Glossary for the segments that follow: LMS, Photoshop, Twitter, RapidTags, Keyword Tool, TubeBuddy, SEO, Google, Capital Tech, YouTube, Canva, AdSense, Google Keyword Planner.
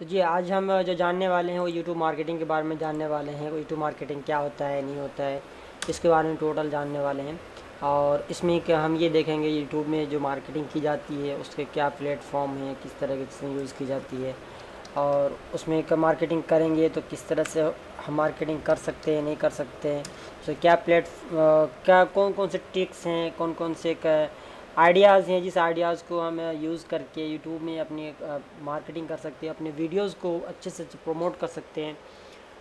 तो जी आज हम जो जानने वाले हैं वो यूट्यूब मार्केटिंग के बारे में जानने वाले हैं। यूट्यूब मार्केटिंग क्या होता है, नहीं होता है, इसके बारे में टोटल जानने वाले हैं। और इसमें कि हम ये देखेंगे यूट्यूब में जो मार्केटिंग की जाती है उसके क्या प्लेटफॉर्म हैं, किस तरह की चीज़ें यूज़ की जाती है, और उसमें क्या मार्केटिंग करेंगे तो किस तरह से हम मार्केटिंग कर सकते हैं, नहीं कर सकते हैं, तो क्या कौन कौन से ट्रिक्स हैं, कौन कौन से आइडियाज़ हैं जिस आइडियाज़ को हम यूज़ करके यूट्यूब में अपनी मार्केटिंग कर सकते हैं, अपने वीडियोस को अच्छे से प्रमोट कर सकते हैं।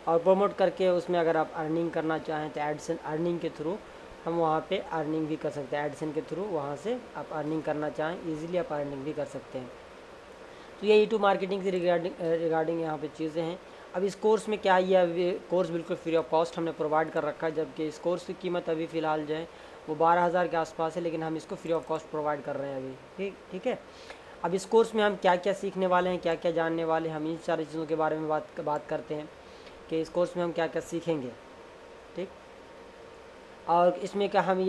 और प्रमोट करके उसमें अगर आप अर्निंग करना चाहें तो एडसेंस अर्निंग के थ्रू हम वहाँ पे अर्निंग भी कर सकते हैं। एडसेंस के थ्रू वहाँ से आप अर्निंग करना चाहें ईजिली आप अर्निंग भी कर सकते हैं। तो ये यूट्यूब मार्केटिंग से रिगार्डिंग यहाँ पे चीज़ें हैं। अब इस कोर्स में क्या है, अभी कोर्स बिल्कुल फ्री ऑफ कॉस्ट हमने प्रोवाइड कर रखा है, जबकि इस कोर्स की कीमत अभी फ़िलहाल जो है वो 12,000 के आसपास है, लेकिन हम इसको फ्री ऑफ कॉस्ट प्रोवाइड कर रहे हैं अभी। ठीक है। अब इस कोर्स में हम क्या क्या सीखने वाले हैं, क्या क्या जानने वाले हैं, हम इन सारी चीज़ों के बारे में बात करते हैं कि इस कोर्स में हम क्या क्या सीखेंगे। ठीक। और इसमें क्या हम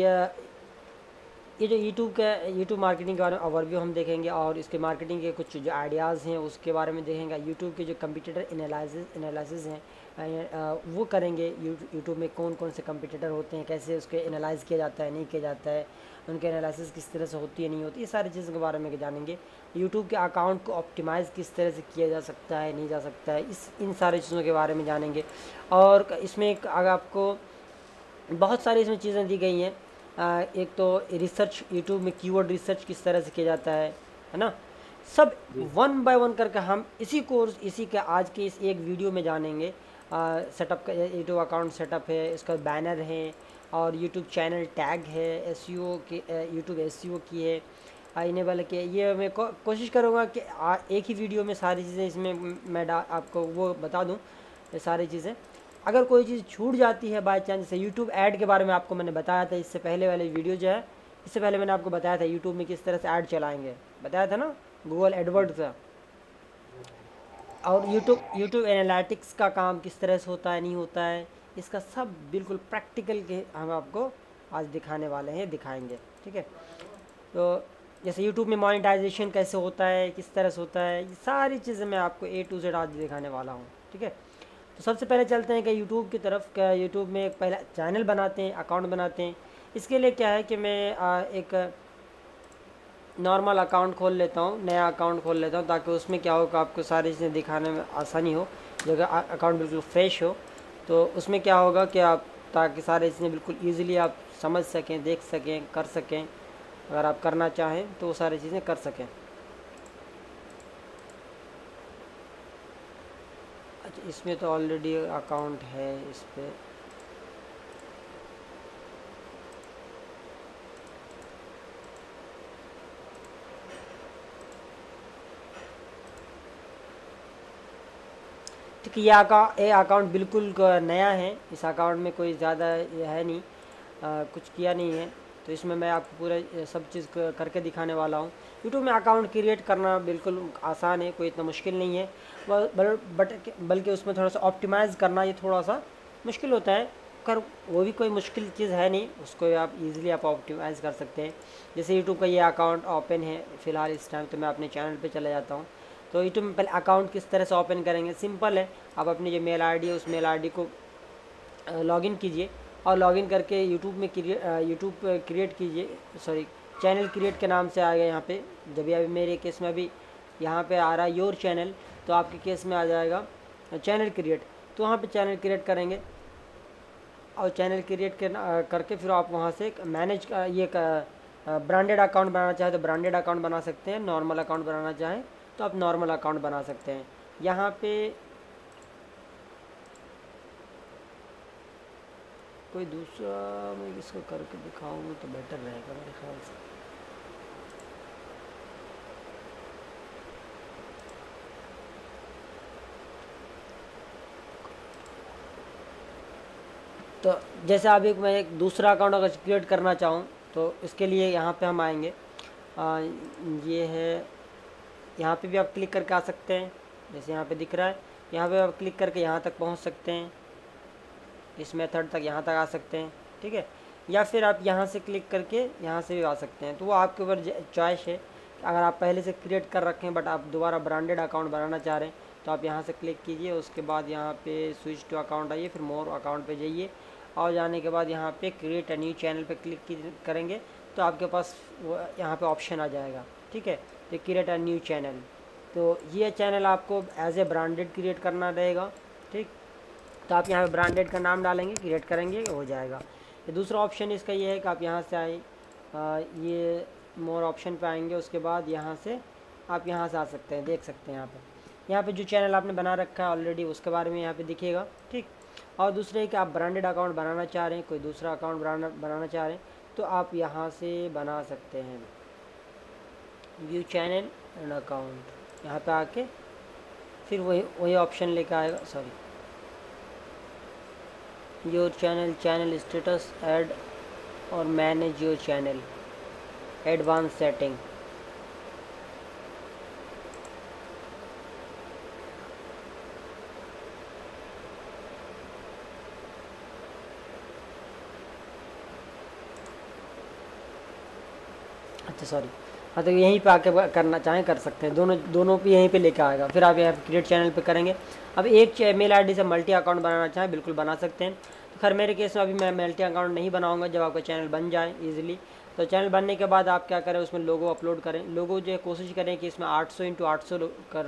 ये जो यूट्यूब मार्केटिंग के बारे में ओवरव्यू हम देखेंगे, और इसके मार्केटिंग के कुछ जो आइडियाज़ हैं उसके बारे में देखेंगे। यूट्यूब के जो कंपटीटर एनालिसिस हैं वो करेंगे। यूट्यूब में कौन कौन से कंपटीटर होते हैं, कैसे उसके एनालाइज़ किया जाता है, नहीं किया जाता है, उनके एनालिसिस किस तरह से होती है, नहीं होती, ये सारी चीज़ों के बारे में जानेंगे। यूट्यूब के अकाउंट को ऑप्टिमाइज़ किस तरह से किया जा सकता है, नहीं जा सकता है, इन सारी चीज़ों के बारे में जानेंगे। और इसमें अगर आपको बहुत सारी इसमें चीज़ें दी गई हैं। एक तो रिसर्च, यूट्यूब में कीवर्ड रिसर्च किस तरह से किया जाता है ना, सब वन बाय वन करके हम इसी के आज के इस एक वीडियो में जानेंगे। सेटअप का, यूट्यूब अकाउंट सेटअप है, इसका बैनर है, और यूट्यूब चैनल टैग है, एसईओ की, यूट्यूब एसईओ की है, इनेबल के। ये मैं कोशिश करूँगा कि एक ही वीडियो में सारी चीज़ें इसमें मैं आपको वो बता दूँ। ये सारी चीज़ें अगर कोई चीज़ छूट जाती है बाय चांस, जैसे यूट्यूब ऐड के बारे में आपको मैंने बताया था, इससे पहले वाले वीडियो जो है, इससे पहले मैंने आपको बताया था यूट्यूब में किस तरह से ऐड चलाएंगे, बताया था ना, गूगल एडवर्ड्स का। और यूट्यूब एनालिटिक्स का काम किस तरह से होता है, नहीं होता है, इसका सब बिल्कुल प्रैक्टिकल के हम आपको आज दिखाने वाले हैं, दिखाएँगे। ठीक है। तो जैसे यूट्यूब में मोनिटाइजेशन कैसे होता है, किस तरह से होता है, ये सारी चीज़ें मैं आपको A to Z आज दिखाने वाला हूँ। ठीक है। तो सबसे पहले चलते हैं कि यूट्यूब की तरफ। क्या यूट्यूब में एक पहला चैनल बनाते हैं, अकाउंट बनाते हैं। इसके लिए क्या है कि मैं एक नॉर्मल अकाउंट खोल लेता हूँ, नया अकाउंट खोल लेता हूँ, ताकि उसमें क्या हो कि आपको सारी चीज़ें दिखाने में आसानी हो। जब अकाउंट बिल्कुल फ्रेश हो तो उसमें क्या होगा कि आप, ताकि सारी चीज़ें बिल्कुल ईजिली आप समझ सकें, देख सकें, कर सकें, अगर आप करना चाहें तो वो सारी चीज़ें कर सकें। इसमें तो ऑलरेडी अकाउंट है, इस पर ठीक है। ये अकाउंट बिल्कुल नया है, इस अकाउंट में कोई ज़्यादा है नहीं, कुछ किया नहीं है, तो इसमें मैं आपको पूरा सब चीज़ करके दिखाने वाला हूँ। यूट्यूब में अकाउंट क्रिएट करना बिल्कुल आसान है, कोई इतना मुश्किल नहीं है, बल्कि उसमें थोड़ा सा ऑप्टिमाइज़ करना ये थोड़ा सा मुश्किल होता है, वो भी कोई मुश्किल चीज़ है नहीं, उसको आप इजीली आप ऑप्टिमाइज़ कर सकते हैं। जैसे यूट्यूब का ये अकाउंट ओपन है फ़िलहाल इस टाइम, तो मैं अपने चैनल पर चला जाता हूँ। तो यूट्यूब में पहले अकाउंट किस तरह से ओपन करेंगे, सिंपल है, आप अपनी जो मेल आई डी है उस मेल आई डी को लॉगिन कीजिए, और लॉगिन करके यूट्यूब क्रिएट कीजिए, सॉरी चैनल क्रिएट के नाम से आ गया यहाँ पे। जब भी अभी मेरे केस में अभी यहाँ पे आ रहा है योर चैनल, तो आपके केस में आ जाएगा चैनल क्रिएट, तो वहाँ पे चैनल क्रिएट करेंगे, और चैनल क्रिएट करके फिर आप वहाँ से मैनेज ब्रांडेड अकाउंट बनाना चाहें तो ब्रांडेड अकाउंट बना सकते हैं, नॉर्मल अकाउंट बनाना चाहें तो आप नॉर्मल अकाउंट बना सकते हैं। यहाँ पर कोई दूसरा मैं इसको करके दिखाऊंगा तो बेटर रहेगा मेरे ख्याल से। तो जैसे आप मैं एक दूसरा अकाउंट अगर क्रिएट करना चाहूँ तो इसके लिए यहाँ पे हम आएंगे, ये है, यहाँ पे भी आप क्लिक करके आ सकते हैं, जैसे यहाँ पे दिख रहा है, यहाँ पे आप क्लिक करके यहाँ तक पहुँच सकते हैं, इस मेथड तक, यहाँ तक आ सकते हैं। ठीक है। या फिर आप यहाँ से क्लिक करके यहाँ से भी आ सकते हैं, तो वो आपके ऊपर चॉइस है अगर आप पहले से क्रिएट कर रखे हैं बट आप दोबारा ब्रांडेड अकाउंट बनाना चाह रहे हैं तो आप यहाँ से क्लिक कीजिए। उसके बाद यहाँ पे स्विच टू अकाउंट आइए, फिर मोर अकाउंट पे जाइए और जाने के बाद यहाँ पे क्रिएट अ न्यू चैनल पे क्लिक करेंगे तो आपके पास यहाँ पे ऑप्शन आ जाएगा। ठीक है, तो क्रिएट अ न्यू चैनल, तो ये चैनल आपको एज ए ब्रांडेड क्रिएट करना रहेगा। ठीक, तो आप यहाँ पर ब्रांडेड का नाम डालेंगे, क्रिएट करेंगे, हो जाएगा। दूसरा ऑप्शन इसका ये है कि आप यहाँ से ये मोर ऑप्शन पे आएंगे। उसके बाद यहाँ से आप यहाँ से आ सकते हैं, देख सकते हैं यहाँ पे जो चैनल आपने बना रखा है ऑलरेडी उसके बारे में यहाँ पे दिखेगा। ठीक, और दूसरे कि आप ब्रांडेड अकाउंट बनाना चाह रहे हैं, कोई दूसरा अकाउंट बनाना चाह रहे हैं तो आप यहाँ से बना सकते हैं व्यू चैनल एंड अकाउंट। यहाँ पर आके फिर वही ऑप्शन लेकर आएगा, sorry, your channel, channel status, add और manage your channel, advance setting. अच्छा, सॉरी, हाँ, तो यहीं पे आके करना चाहें कर सकते हैं, दोनों पे यहीं पे लेके आएगा। फिर आप यहाँ क्रिएट चैनल पे करेंगे। अब एक मेल आईडी से मल्टी अकाउंट बनाना चाहें बिल्कुल बना सकते हैं। तो खैर मेरे केस में अभी मैं मल्टी अकाउंट नहीं बनाऊँगा, जब आपका चैनल बन जाए ईजिली। तो चैनल बनने के बाद आप क्या करें, उसमें लोगो अपलोड करें। लोगो जो है कोशिश करें कि इसमें 800x800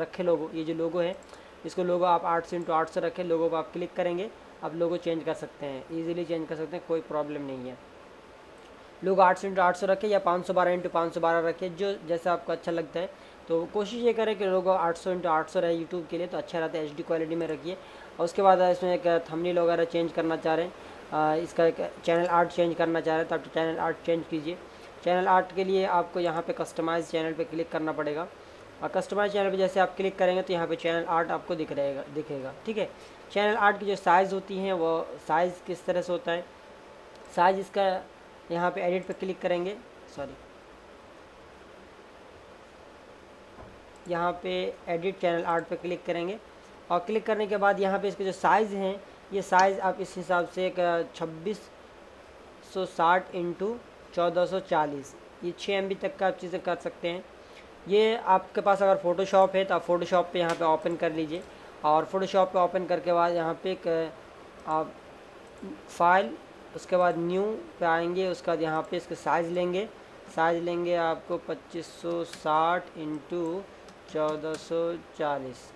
रखें लोगो। ये जो लोगो है इसको लोगो आप 800x800 रखें। लोगो को आप क्लिक करेंगे, आप लोगो चेंज कर सकते हैं, इजीली चेंज कर सकते हैं, कोई प्रॉब्लम नहीं है। लोगो 800x800 रखें या 512x512 रखें, जो जैसा आपको अच्छा लगता है। तो कोशिश ये करें कि लोगो 800x800 रहे। यूट्यूब के लिए तो अच्छा रहता है, HD क्वालिटी में रखिए। और उसके बाद इसमें एक थंबनेल वगैरह चेंज करना चाह रहे हैं, इसका चैनल आर्ट चेंज करना चाह रहे हैं तो आप चैनल आर्ट चेंज कीजिए। चैनल आर्ट के लिए आपको यहाँ पे कस्टमाइज चैनल पे क्लिक करना पड़ेगा और कस्टमाइज चैनल पे जैसे आप क्लिक करेंगे तो यहाँ पे चैनल आर्ट आपको दिखेगा। ठीक है, चैनल आर्ट की जो साइज़ होती है वो साइज़ किस तरह से होता है, साइज़ इसका यहाँ पर एडिट पर क्लिक करेंगे, सॉरी, यहाँ पर एडिट चैनल आर्ट पर क्लिक करेंगे और क्लिक करने के बाद यहाँ पर इसके जो साइज़ हैं, ये साइज़ आप इस हिसाब से एक 2660x1440, ये 6 MB तक का आप चीज़ें कर सकते हैं। ये आपके पास अगर फ़ोटोशॉप है तो आप फ़ोटोशॉप पे यहाँ पे ओपन कर लीजिए और फ़ोटोशॉप पे ओपन करके बाद यहाँ पे आप फाइल, उसके बाद न्यू पे आएंगे। उसके बाद यहाँ पे इसके साइज़ लेंगे आपको 2560x1440।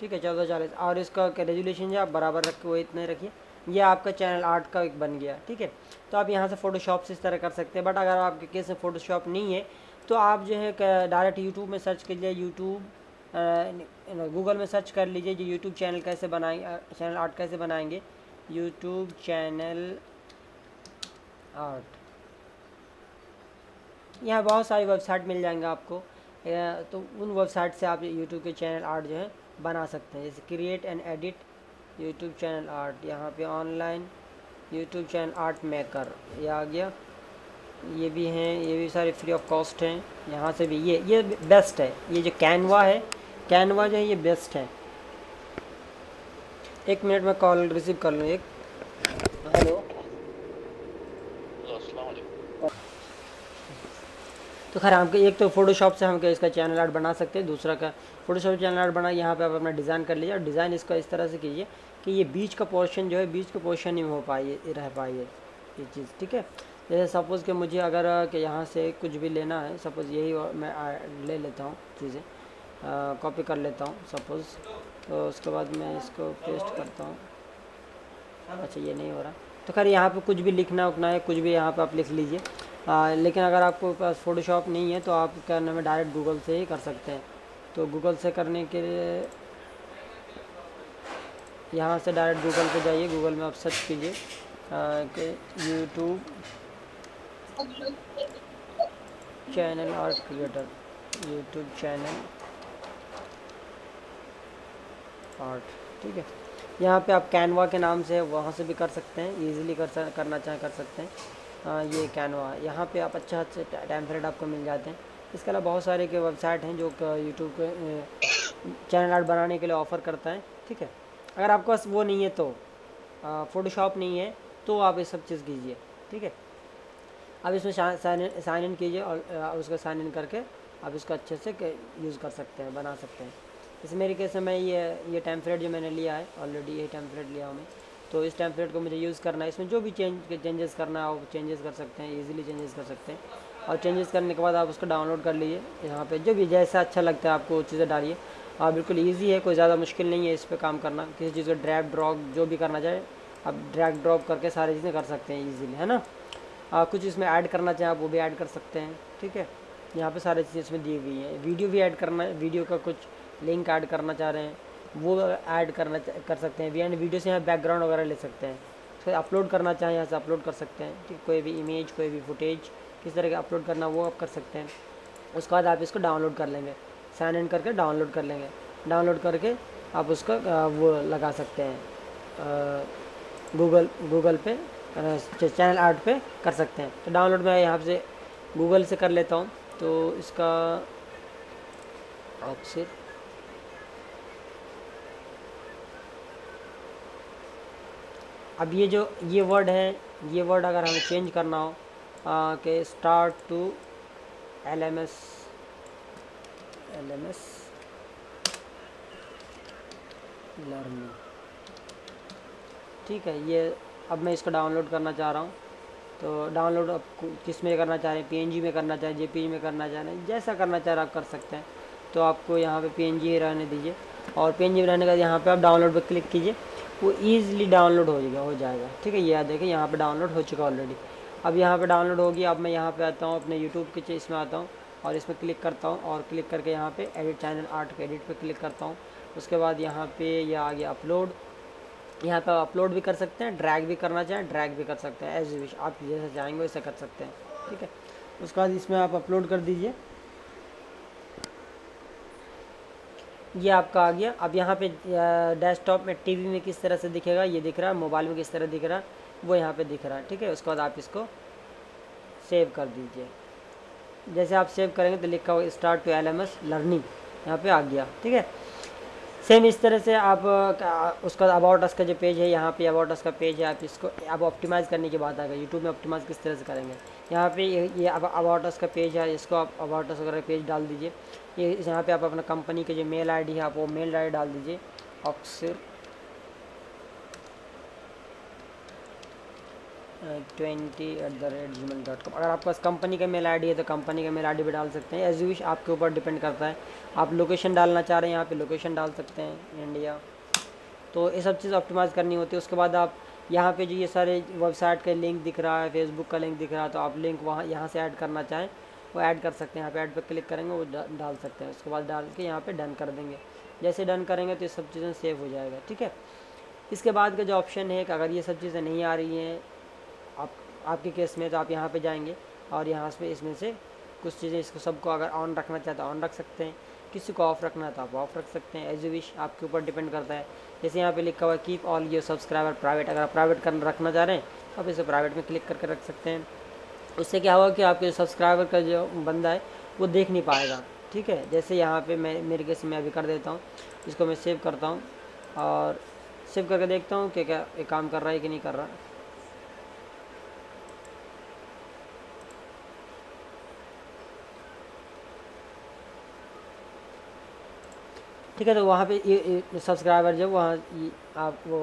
ठीक है, 1440। और इसका रेजुलेशन जो आप बराबर रख के वो इतने रखिए। यह आपका चैनल आर्ट का एक बन गया। ठीक है, तो आप यहाँ से फ़ोटोशॉप से इस तरह कर सकते हैं। बट अगर आपके केस में फ़ोटोशॉप नहीं है तो आप जो है डायरेक्ट यूट्यूब में सर्च कीजिए, गूगल में सर्च कर लीजिए जो यूट्यूब चैनल कैसे बनाएंगे, चैनल आर्ट कैसे बनाएंगे, यूट्यूब चैनल आर्ट। यहाँ बहुत सारी वेबसाइट मिल जाएंगे आपको, तो उन वेबसाइट से आप यूट्यूब के चैनल आर्ट जो है बना सकते हैं। जैसे create and edit YouTube channel art, यहाँ पे online YouTube channel art maker, ये आ गया। ये भी हैं, ये भी सारे फ्री ऑफ कॉस्ट हैं। यहाँ से भी ये बेस्ट है, ये जो कैनवा जो है ये बेस्ट है। एक मिनट में कॉल रिसीव कर लूँ एक। हेलो, तो खैर हमको एक तो फ़ोटोशॉप से हम इसका चैनल आर्ट बना सकते हैं, दूसरा का फ़ोटोशॉप चैनल आर्ट बना। यहाँ पे आप अपना डिज़ाइन कर लीजिए और डिज़ाइन इसका इस तरह से कीजिए कि ये बीच का पोर्शन जो है, बीच के पोर्शन ही हो पाए, रह पाए ये चीज़। ठीक है, जैसे सपोज़ कि मुझे अगर कि यहाँ से कुछ भी लेना है, सपोज़ यही मैं ले लेता हूँ, चीज़ें कॉपी कर लेता हूँ सपोज़। तो उसके बाद मैं इसको पेस्ट करता हूँ। अच्छा, ये नहीं हो रहा, तो खैर यहाँ पर कुछ भी लिखना उखना है, कुछ भी यहाँ पर आप लिख लीजिए। लेकिन अगर आपको पास फ़ोटोशॉप नहीं है तो आप क्या नाम है डायरेक्ट गूगल से ही कर सकते हैं। तो गूगल से करने के लिए यहाँ से डायरेक्ट गूगल पे जाइए, गूगल में आप सर्च कीजिए कि यूट्यूब चैनल आर्ट। ठीक है, यहाँ पे आप कैनवा के नाम से वहाँ से भी कर सकते हैं, ईज़िली करना चाहें कर सकते हैं। ये कैनवा, यहाँ पे आप अच्छा टेम्पलेट आपको मिल जाते हैं। इसके अलावा बहुत सारे के वेबसाइट हैं जो यूट्यूब के चैनल आर्ट बनाने के लिए ऑफ़र करता है। ठीक है, अगर आपके पास वो नहीं है तो फ़ोटोशॉप नहीं है तो आप ये सब चीज़ कीजिए। ठीक है, अब इसमें साइन इन कीजिए और उसका साइन इन करके आप इसका अच्छे से यूज़ कर सकते हैं, बना सकते हैं। इस मेरे केस में ये टेम्पलेट जो मैंने लिया है, ऑलरेडी ये टेम्पलेट लिया हूँ मैं, तो इस टेम्पलेट को मुझे यूज़ करना है। इसमें जो भी चेंजेस करना है आप चेंजेस कर सकते हैं, ईजिली चेंजेस कर सकते हैं। और चेंजेस करने के बाद आप उसको डाउनलोड कर लीजिए, यहाँ पे जो भी जैसा अच्छा लगता है आपको वो चीज़ें डालिए। और बिल्कुल ईजी है, कोई ज़्यादा मुश्किल नहीं है इस पर काम करना। किसी चीज़ को ड्रैग ड्रॉप जो भी करना चाहे आप ड्रैग ड्रॉप करके सारी चीज़ें कर सकते हैं ईजिली, है ना। कुछ इसमें ऐड करना चाहें आप वो भी ऐड कर सकते हैं, ठीक है। यहाँ पर सारी चीज़ें इसमें दी हुई हैं। वीडियो भी ऐड करना है, वीडियो का कुछ लिंक ऐड करना चाह रहे हैं वो ऐड कर सकते हैं। यानी वीडियो से यहाँ बैकग्राउंड वगैरह ले सकते हैं, फिर अपलोड करना चाहें यहाँ से अपलोड कर सकते हैं, ठीक। कोई भी इमेज, कोई भी फुटेज किस तरह का अपलोड करना वो आप कर सकते हैं। उसके बाद आप इसको डाउनलोड कर लेंगे, साइन इन करके डाउनलोड कर लेंगे। डाउनलोड करके आप उसका वो लगा सकते हैं गूगल पे चैनल ऐड पे कर सकते हैं। तो डाउनलोड मैं यहाँ से गूगल से कर लेता हूँ। तो इसका आपसे अब ये जो ये वर्ड अगर हमें चेंज करना हो कि start to L M S learning, ठीक है। ये अब मैं इसको डाउनलोड करना चाह रहा हूँ। तो डाउनलोड आप किस में करना चाह रहे हैं, PNG में करना चाह रहे हैं, JPG में करना चाह रहे हैं, जैसा करना चाह रहे हैं आप कर सकते हैं। तो आपको यहाँ पे PNG रहने दीजिए और PNG रहने का यहाँ पे आप डाउनलोड पर क्लिक कीजिए, वो ईज़िली डाउनलोड हो जाएगा, ठीक है। ये देखिए यहाँ पे डाउनलोड हो चुका ऑलरेडी। अब यहाँ पे डाउनलोड होगी। अब मैं यहाँ पे आता हूँ अपने YouTube के इसमें आता हूँ और इसमें क्लिक करता हूँ और क्लिक करके यहाँ पे एडिट चैनल आर्ट के एडिट पे क्लिक करता हूँ। उसके बाद यहाँ पे ये आ गया अपलोड। यहाँ पर अपलोड भी कर सकते हैं, ड्रैग भी करना चाहें ड्रैग भी कर सकते हैं, एज विश आप जैसा चाहेंगे वैसा कर सकते हैं, ठीक है। उसके बाद इसमें आप अपलोड कर दीजिए। ये आपका आ गया। अब यहाँ पे डेस्कटॉप में, टीवी में किस तरह से दिखेगा ये दिख रहा है, मोबाइल में किस तरह दिख रहा है वो यहाँ पे दिख रहा है, ठीक है। उसके बाद आप इसको सेव कर दीजिए। जैसे आप सेव करेंगे तो लिखा हुआ स्टार्ट टू LMS लर्निंग यहाँ पे आ गया, ठीक है। सेम इस तरह से आप उसका अबाउट अस का जो पेज है, यहाँ पे अबाउट अस का पेज है, आप इसको आप ऑप्टिमाइज़ करने की बात आ गई। यूट्यूब में ऑप्टिमाइज़ किस तरह से करेंगे, यहाँ पे ये अबाउट अस का पेज है, इसको आप अबाउट अस वगैरह पेज डाल दीजिए। ये यहाँ पे आप अपना कंपनी के जो मेल आईडी है आप वो मेल आई डी डाल दीजिए, ऑक्सर 20@gmail.com। अगर आपके पास कंपनी का मेल आईडी है तो कंपनी का मेल आईडी भी डाल सकते हैं, एज यू विश, आपके ऊपर डिपेंड करता है। आप लोकेशन डालना चाह रहे हैं यहाँ पे लोकेशन डाल सकते हैं इंडिया। तो ये सब चीज़ ऑप्टिमाइज़ करनी होती है। उसके बाद आप यहाँ पे जो ये सारे वेबसाइट का लिंक दिख रहा है, फेसबुक का लिंक दिख रहा है, तो आप लिंक वहाँ यहाँ से ऐड करना चाहें वो ऐड कर सकते हैं। यहाँ पे ऐड पर क्लिक करेंगे वो डाल सकते हैं। उसके बाद डाल के यहाँ पे डन कर देंगे। जैसे डन करेंगे तो ये सब चीज़ें सेव हो जाएगा, ठीक है। इसके बाद का जो ऑप्शन है कि अगर ये सब चीज़ें नहीं आ रही हैं आपके केस में, तो आप यहाँ पे जाएंगे और यहाँ पे इसमें से कुछ चीज़ें, इसको सबको अगर ऑन रखना चाहते ऑन रख सकते हैं, किसी को ऑफ रखना है तो आप ऑफ रख सकते हैं, एज यू विश, आपके ऊपर डिपेंड करता है। जैसे यहाँ पे लिखा हुआ है keep all your subscriber private, अगर आप प्राइवेट करना रखना चाह रहे हैं तो आप इसे प्राइवेट में क्लिक करके रख सकते हैं। उससे क्या होगा कि आपके सब्सक्राइबर का जो बंदा है वो देख नहीं पाएगा, ठीक है। जैसे यहाँ पर मेरे केस में अभी कर देता हूँ, इसको मैं सेव करता हूँ और सेव करके देखता हूँ कि क्या ये काम कर रहा है कि नहीं कर रहा। ठीक है, तो वहाँ पे ये सब्सक्राइबर जब वहाँ आप वो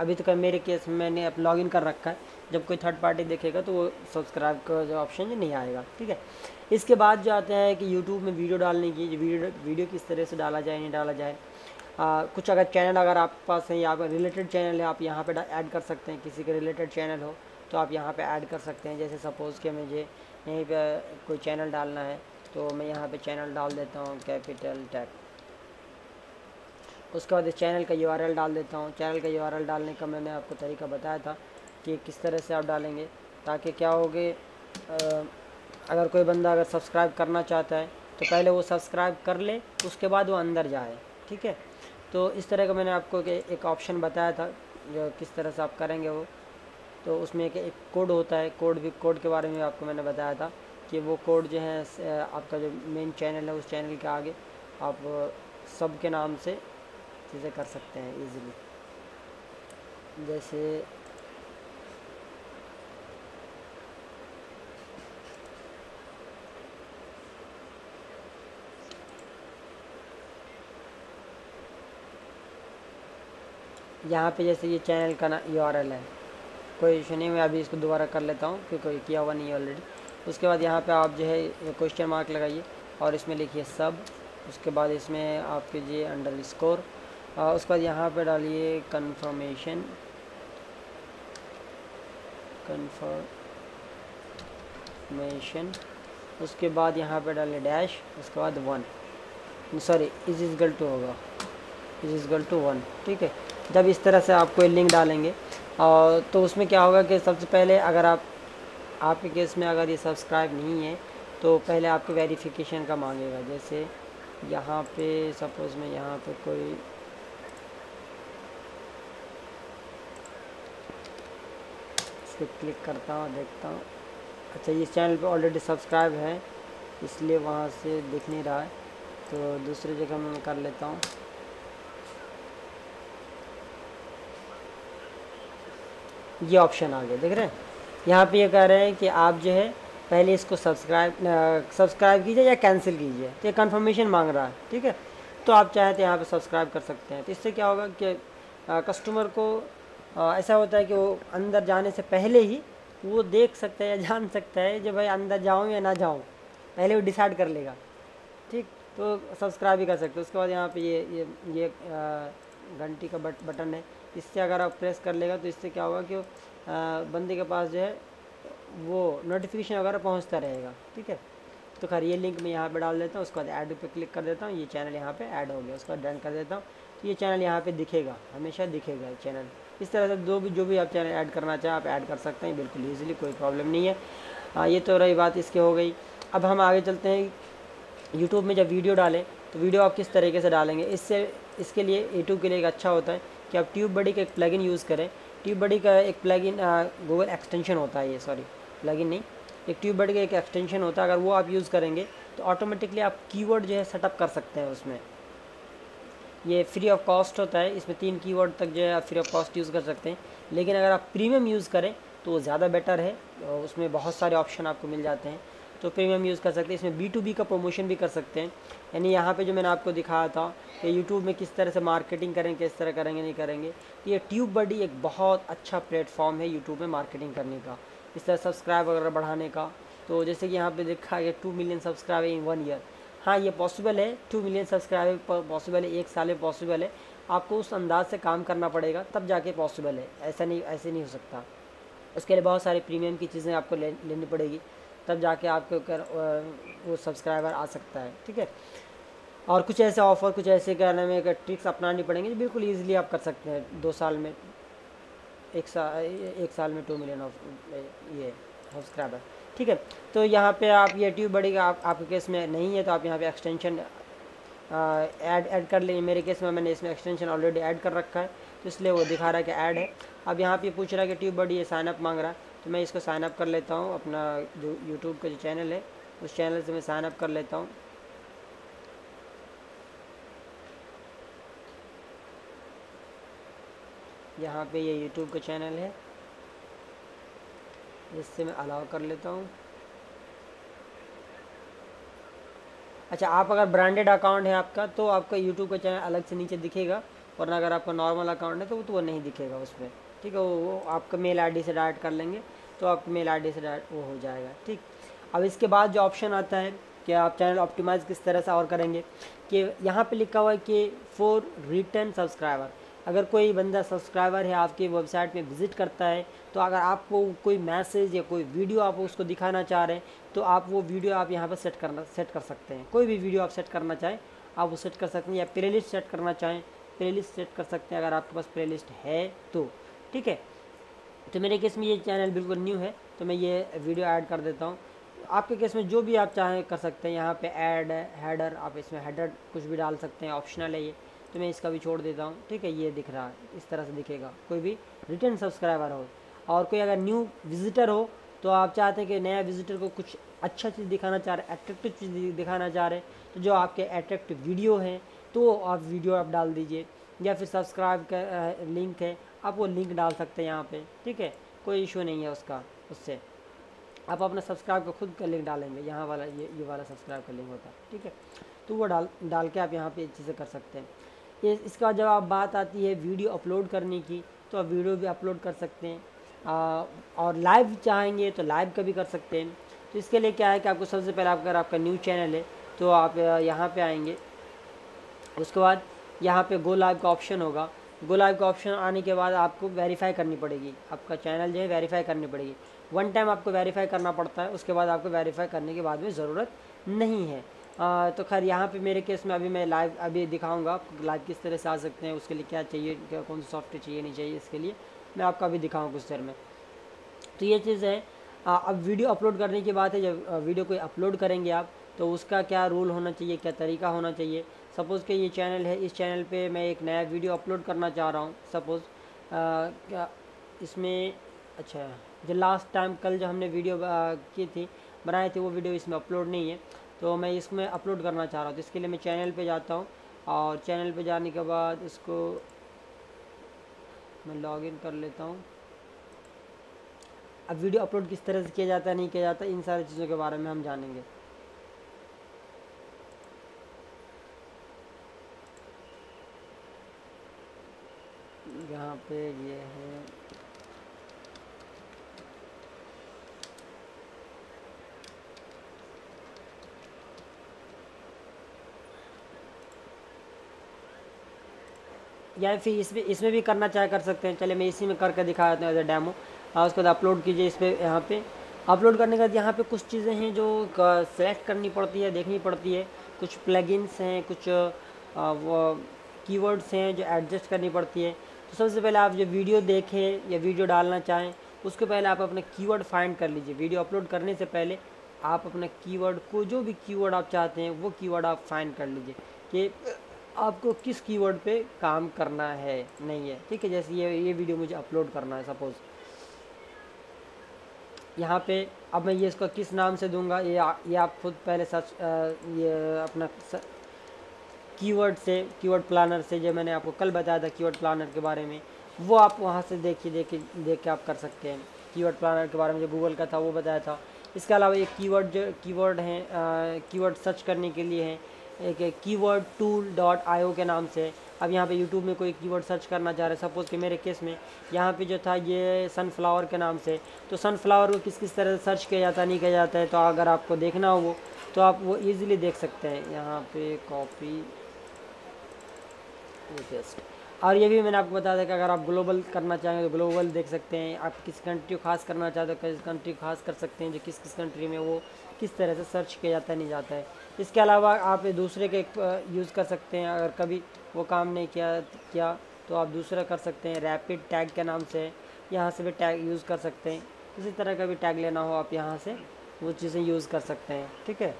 अभी तक मेरे केस में मैंने अब लॉगिन कर रखा है, जब कोई थर्ड पार्टी देखेगा तो वो सब्सक्राइब का जो ऑप्शन है नहीं आएगा, ठीक है। इसके बाद जो आता है कि यूट्यूब में वीडियो डालने की, वीडियो किस तरह से डाला जाए, नहीं डाला जाए। कुछ अगर चैनल अगर आपके पास है या आपका रिलेटेड चैनल है आप यहाँ पर ऐड कर सकते हैं। किसी के रिलेटेड चैनल हो तो आप यहाँ पर ऐड कर सकते हैं। जैसे सपोज़ कि मुझे यहीं पर कोई चैनल डालना है तो मैं यहाँ पर चैनल डाल देता हूँ कैपिटल टेक। उसके बाद इस चैनल का URL डाल देता हूँ। चैनल का URL डालने का मैंने आपको तरीका बताया था कि किस तरह से आप डालेंगे, ताकि क्या होगे अगर कोई बंदा अगर सब्सक्राइब करना चाहता है तो पहले वो सब्सक्राइब कर ले, उसके बाद वो अंदर जाए, ठीक है। तो इस तरह का मैंने आपको एक ऑप्शन बताया था जो किस तरह से आप करेंगे वो। तो उसमें एक कोड होता है, कोड के बारे में आपको मैंने बताया था कि वो कोड जो है आपका जो मेन चैनल है उस चैनल के आगे आप सब के नाम से चीज़ें कर सकते हैं ईज़िली। जैसे यहाँ पे जैसे ये चैनल का URL है, कोई इशू नहीं, मैं अभी इसको दोबारा कर लेता हूँ क्योंकि कोई किया हुआ नहीं है ऑलरेडी। उसके बाद यहाँ पे आप जो है क्वेश्चन मार्क लगाइए और इसमें लिखिए सब, उसके बाद इसमें आप कीजिए अंडरस्कोर, उसके बाद यहाँ पे डालिए कन्फर्मेशन, कन्फर्मेशन, उसके बाद यहाँ पे डालिए डैश, उसके बाद 1, sorry is equal to होगा, इज इज़ गल टू 1, ठीक है। जब इस तरह से आप कोई लिंक डालेंगे और तो उसमें क्या होगा कि सबसे पहले अगर आप आपके केस में अगर ये सब्सक्राइब नहीं है तो पहले आपके वेरिफिकेशन का मांगेगा। जैसे यहाँ पे सपोज़ मैं यहाँ पे कोई इसको क्लिक करता हूँ, देखता हूँ, अच्छा ये चैनल पे ऑलरेडी सब्सक्राइब है इसलिए वहाँ से दिख नहीं रहा है, तो दूसरी जगह मैं कर लेता हूँ। ये ऑप्शन आ गया, देख रहे हैं यहाँ पे ये कह रहे हैं कि आप जो है पहले इसको सब्सक्राइब कीजिए या कैंसिल कीजिए, तो ये कन्फर्मेशन मांग रहा है, ठीक है। तो आप चाहे तो यहाँ पे सब्सक्राइब कर सकते हैं। तो इससे क्या होगा कि कस्टमर को ऐसा होता है कि वो अंदर जाने से पहले ही वो देख सकता है या जान सकता है जो भाई अंदर जाऊँ या ना जाऊँ, पहले वो डिसाइड कर लेगा, ठीक। तो सब्सक्राइब ही कर सकते हो। उसके बाद यहाँ पर ये घंटी का बटन है, इससे अगर आप प्रेस कर लेगा तो इससे क्या होगा कि बंदे के पास जो है वो नोटिफिकेशन वगैरह पहुंचता रहेगा, ठीक है। तो खैर ये लिंक मैं यहाँ पे डाल देता हूँ, उसके बाद ऐड पे क्लिक कर देता हूँ, ये चैनल यहाँ पे ऐड हो गया, उसका डन कर देता हूँ। तो ये चैनल यहाँ पे दिखेगा, हमेशा दिखेगा चैनल। इस तरह से जो भी आप चैनल ऐड करना चाहें आप ऐड कर सकते हैं, बिल्कुल ईजिली, कोई प्रॉब्लम नहीं है। ये तो रही बात इसकी हो गई। अब हम आगे चलते हैं, यूट्यूब में जब वीडियो डालें तो वीडियो आप किस तरीके से डालेंगे। इसके लिए यूट्यूब के लिए एक अच्छा होता है कि आप TubeBuddy का एक प्लगइन यूज़ करें। TubeBuddy का एक प्लगइन गूगल एक्सटेंशन होता है, ये सॉरी प्लगइन नहीं, एक TubeBuddy का एक एक्सटेंशन होता है, अगर वो आप यूज़ करेंगे तो ऑटोमेटिकली आप कीवर्ड जो है सेटअप कर सकते हैं उसमें। ये फ्री ऑफ कॉस्ट होता है, इसमें 3 कीवर्ड तक जो है आप फ्री ऑफ कॉस्ट यूज़ कर सकते हैं। लेकिन अगर आप प्रीमियम यूज़ करें तो ज़्यादा बेटर है, उसमें बहुत सारे ऑप्शन आपको मिल जाते हैं, तो प्रीमियम यूज़ कर सकते हैं। इसमें B2B का प्रमोशन भी कर सकते हैं, यानी यहाँ पे जो मैंने आपको दिखाया था कि YouTube में किस तरह से मार्केटिंग करेंगे, किस तरह करेंगे, नहीं करेंगे। तो ये TubeBuddy एक बहुत अच्छा प्लेटफॉर्म है YouTube में मार्केटिंग करने का, इस तरह सब्सक्राइब वगैरह बढ़ाने का। तो जैसे कि यहाँ पे देखा है 2 मिलियन सब्सक्राइबर इन 1 ईयर, हाँ ये पॉसिबल है, 2 मिलियन सब्सक्राइबर पॉसिबल है, 1 साल में पॉसिबल है। आपको उस अंदाज से काम करना पड़ेगा तब जाके पॉसिबल है, ऐसे नहीं हो सकता। उसके लिए बहुत सारे प्रीमियम की चीज़ें आपको लेनी पड़ेगी, तब जाके आपके वो सब्सक्राइबर आ सकता है, ठीक है। और कुछ ऐसे ऑफ़र, कुछ ऐसे करने में ट्रिक्स अपनानी पड़ेंगे जो बिल्कुल ईजिली आप कर सकते हैं। 2 साल में, 1 साल में 2 मिलियन ये सब्सक्राइबर, ठीक है। तो यहाँ पे आप ये TubeBuddy का आपके केस में नहीं है तो आप यहाँ पे एक्सटेंशन ऐड कर लेंगे। मेरे केस में मैंने इसमें एक्सटेंशन ऑलरेडी ऐड कर रखा है तो इसलिए वो दिखा रहा है कि ऐड है। अब यहाँ पर पूछ रहा है कि TubeBuddy ये साइनअप मांग रहा है, तो मैं इसको साइन अप कर लेता हूँ। अपना जो यूट्यूब का जो चैनल है उस चैनल से मैं साइन अप कर लेता हूँ। यहाँ पे ये यूट्यूब का चैनल है, इससे मैं अलाउ कर लेता हूँ। अच्छा, आप अगर ब्रांडेड अकाउंट है आपका तो आपका यूट्यूब का चैनल अलग से नीचे दिखेगा, वरना अगर आपका नॉर्मल अकाउंट है तो वो नहीं दिखेगा उसमें, ठीक है। वो आपका मेल आईडी से डायरेक्ट कर लेंगे तो आपके मेल आईडी से डायरेक्ट वो हो जाएगा, ठीक। अब इसके बाद जो ऑप्शन आता है कि आप चैनल ऑप्टिमाइज़ किस तरह से और करेंगे, कि यहाँ पे लिखा हुआ है कि फॉर रिटर्न सब्सक्राइबर, अगर कोई बंदा सब्सक्राइबर है आपकी वेबसाइट में विज़िट करता है तो अगर आपको कोई मैसेज या कोई वीडियो आप उसको दिखाना चाह रहे हैं तो आप वो वीडियो आप यहाँ पर सेट कर सकते हैं। कोई भी वीडियो आप सेट करना चाहें आप वो सेट कर सकते हैं, या प्लेलिस्ट सेट करना चाहें प्लेलिस्ट सेट कर सकते हैं अगर आपके पास प्लेलिस्ट है तो, ठीक है। तो मेरे केस में ये चैनल बिल्कुल न्यू है तो मैं ये वीडियो ऐड कर देता हूँ। आपके केस में जो भी आप चाहें कर सकते हैं। यहाँ पे ऐड हैडर, आप इसमें हैडर कुछ भी डाल सकते हैं, ऑप्शनल है ये, तो मैं इसका भी छोड़ देता हूँ, ठीक है। ये दिख रहा है, इस तरह से दिखेगा। कोई भी रिटर्न सब्सक्राइबर हो और कोई अगर न्यू विजिटर हो तो आप चाहते हैं कि नया विजिटर को कुछ अच्छा चीज़ दिखाना चाह रहे, अट्रैक्टिव चीज़ दिखाना चाह रहे, तो जो आपके अट्रैक्टिव वीडियो हैं तो आप वीडियो आप डाल दीजिए, या फिर सब्सक्राइब का लिंक है आप वो लिंक डाल सकते हैं यहाँ पे, ठीक है। कोई इशू नहीं है उसका, उससे आप अपना सब्सक्राइब का खुद का लिंक डालेंगे। यहाँ वाला ये वाला सब्सक्राइब का लिंक होता है, ठीक है। तो वो डाल के आप यहाँ पे चीज़ें कर सकते हैं। ये इसके बाद जब आप बात आती है वीडियो अपलोड करने की, तो आप वीडियो भी अपलोड कर सकते हैं और लाइव चाहेंगे तो लाइव का भी कर सकते हैं। तो इसके लिए क्या है कि आपको सबसे पहले अगर आपका न्यूज़ चैनल है तो आप यहाँ पे आएंगे, उसके बाद यहाँ पे गो लाइव का ऑप्शन होगा। गो लाइव का ऑप्शन आने के बाद आपको वेरीफाई करनी पड़ेगी, आपका चैनल जो है वेरीफाई करनी पड़ेगी। वन टाइम आपको वेरीफाई करना पड़ता है, उसके बाद आपको वेरीफाई करने के बाद में ज़रूरत नहीं है। तो खैर यहाँ पे मेरे केस में अभी मैं लाइव अभी दिखाऊंगा आपको लाइव किस तरह से आ सकते हैं, उसके लिए क्या चाहिए, कौन सा सॉफ्टवेयर चाहिए नहीं चाहिए, इसके लिए मैं आपको अभी दिखाऊंगा कुछ देर में। तो ये चीज़ है। अब वीडियो अपलोड करने की बात है, जब वीडियो कोई अपलोड करेंगे आप तो उसका क्या रूल होना चाहिए, क्या तरीका होना चाहिए। सपोज़ कि ये चैनल है, इस चैनल पर मैं एक नया वीडियो अपलोड करना चाह रहा हूँ। सपोज़ इसमें अच्छा जो लास्ट टाइम कल जो हमने वीडियो की थी बनाए थे वो वीडियो इसमें अपलोड नहीं है, तो मैं इसमें अपलोड करना चाह रहा हूँ। तो इसके लिए मैं चैनल पे जाता हूँ और चैनल पे जाने के बाद इसको मैं लॉगिन कर लेता हूँ। अब वीडियो अपलोड किस तरह से किया जाता है, नहीं किया जाता, इन सारी चीज़ों के बारे में हम जानेंगे। यहाँ पे ये है, या फिर इसमें भी करना चाहे कर सकते हैं। चलिए मैं इसी में करके दिखा देता हूँ एज ए डैमो। उसके बाद अपलोड कीजिए इस पर। यहाँ पे अपलोड करने के बाद यहाँ पे कुछ चीज़ें हैं जो सेलेक्ट करनी पड़ती है, देखनी पड़ती है। कुछ प्लगइन्स हैं, कुछ कीवर्ड्स हैं जो एडजस्ट करनी पड़ती है। तो सबसे पहले आप जो वीडियो देखें या वीडियो डालना चाहें उसके पहले आप अपना कीवर्ड फाइंड कर लीजिए। वीडियो अपलोड करने से पहले आप अपना कीवर्ड को, जो भी कीवर्ड आप चाहते हैं वो कीवर्ड आप फाइंड कर लीजिए कि आपको किस कीवर्ड पे काम करना है नहीं है। ठीक है, जैसे ये वीडियो मुझे अपलोड करना है सपोज़। यहाँ पे अब मैं ये इसका किस नाम से दूंगा, ये आप खुद पहले सर्च ये अपना कीवर्ड से, कीवर्ड प्लानर से जो मैंने आपको कल बताया था कीवर्ड प्लानर के बारे में, वो आप वहाँ से देख के आप कर सकते हैं। कीवर्ड प्लानर के बारे में जो गूगल का था वो बताया था। इसके अलावा ये कीवर्ड जो कीवर्ड हैं, कीवर्ड सर्च करने के लिए हैं, एक कीवर्ड टूल .io के नाम से। अब यहाँ पे YouTube में कोई कीवर्ड सर्च करना चाह रहे हैं, सपोज़ कि मेरे केस में यहाँ पे जो था ये सनफ्लावर के नाम से। तो सनफ्लावर को किस तरह से सर्च किया जाता नहीं किया जाता है, तो अगर आपको देखना हो वो तो आप वो ईज़िली देख सकते हैं। यहाँ पे कॉपी और ये भी मैंने आपको बताया था कि अगर आप ग्लोबल करना चाहेंगे तो ग्लोबल देख सकते हैं। आप किस कंट्री को खास करना चाहते हो किस कंट्री को खास कर सकते हैं, जो किस कंट्री में वो किस तरह से सर्च किया जाता नहीं जाता है। इसके अलावा आप दूसरे के यूज़ कर सकते हैं, अगर कभी वो काम नहीं किया तो आप दूसरा कर सकते हैं। रैपिड टैग के नाम से यहाँ से भी टैग यूज़ कर सकते हैं। किसी तरह का भी टैग लेना हो आप यहाँ से वो चीज़ें यूज़ कर सकते हैं। ठीक है,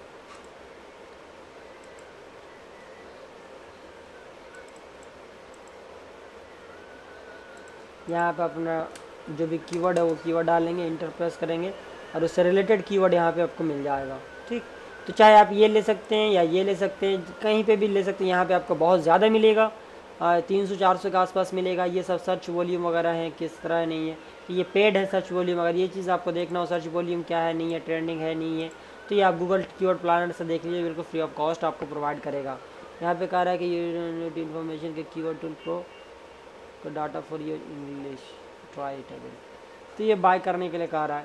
यहाँ पे अपना जो भी कीवर्ड है वो कीवर्ड डालेंगे, इंटर प्रेस करेंगे और उससे रिलेटेड कीवर्ड यहाँ पे आपको मिल जाएगा। ठीक, तो चाहे आप ये ले सकते हैं या ये ले सकते हैं, कहीं पे भी ले सकते हैं। यहाँ पे आपको बहुत ज़्यादा मिलेगा, 300-400 के आसपास मिलेगा। ये सब सर्च वॉल्यूम वगैरह है, किस तरह है नहीं है, ये पेड है सर्च वॉल्यूम। अगर ये चीज़ आपको देखना हो सर्च वॉल्यूम क्या है नहीं है, ट्रेंडिंग है नहीं है, तो ये आप गूगल कीवर्ड प्लानर से देख लीजिए, बिल्कुल फ्री ऑफ कॉस्ट आपको प्रोवाइड करेगा। यहाँ पर कह रहा है कि यूनिट इन्फॉर्मेशन के keyword tool pro data for your English try it again, तो ये बाय करने के लिए कह रहा है।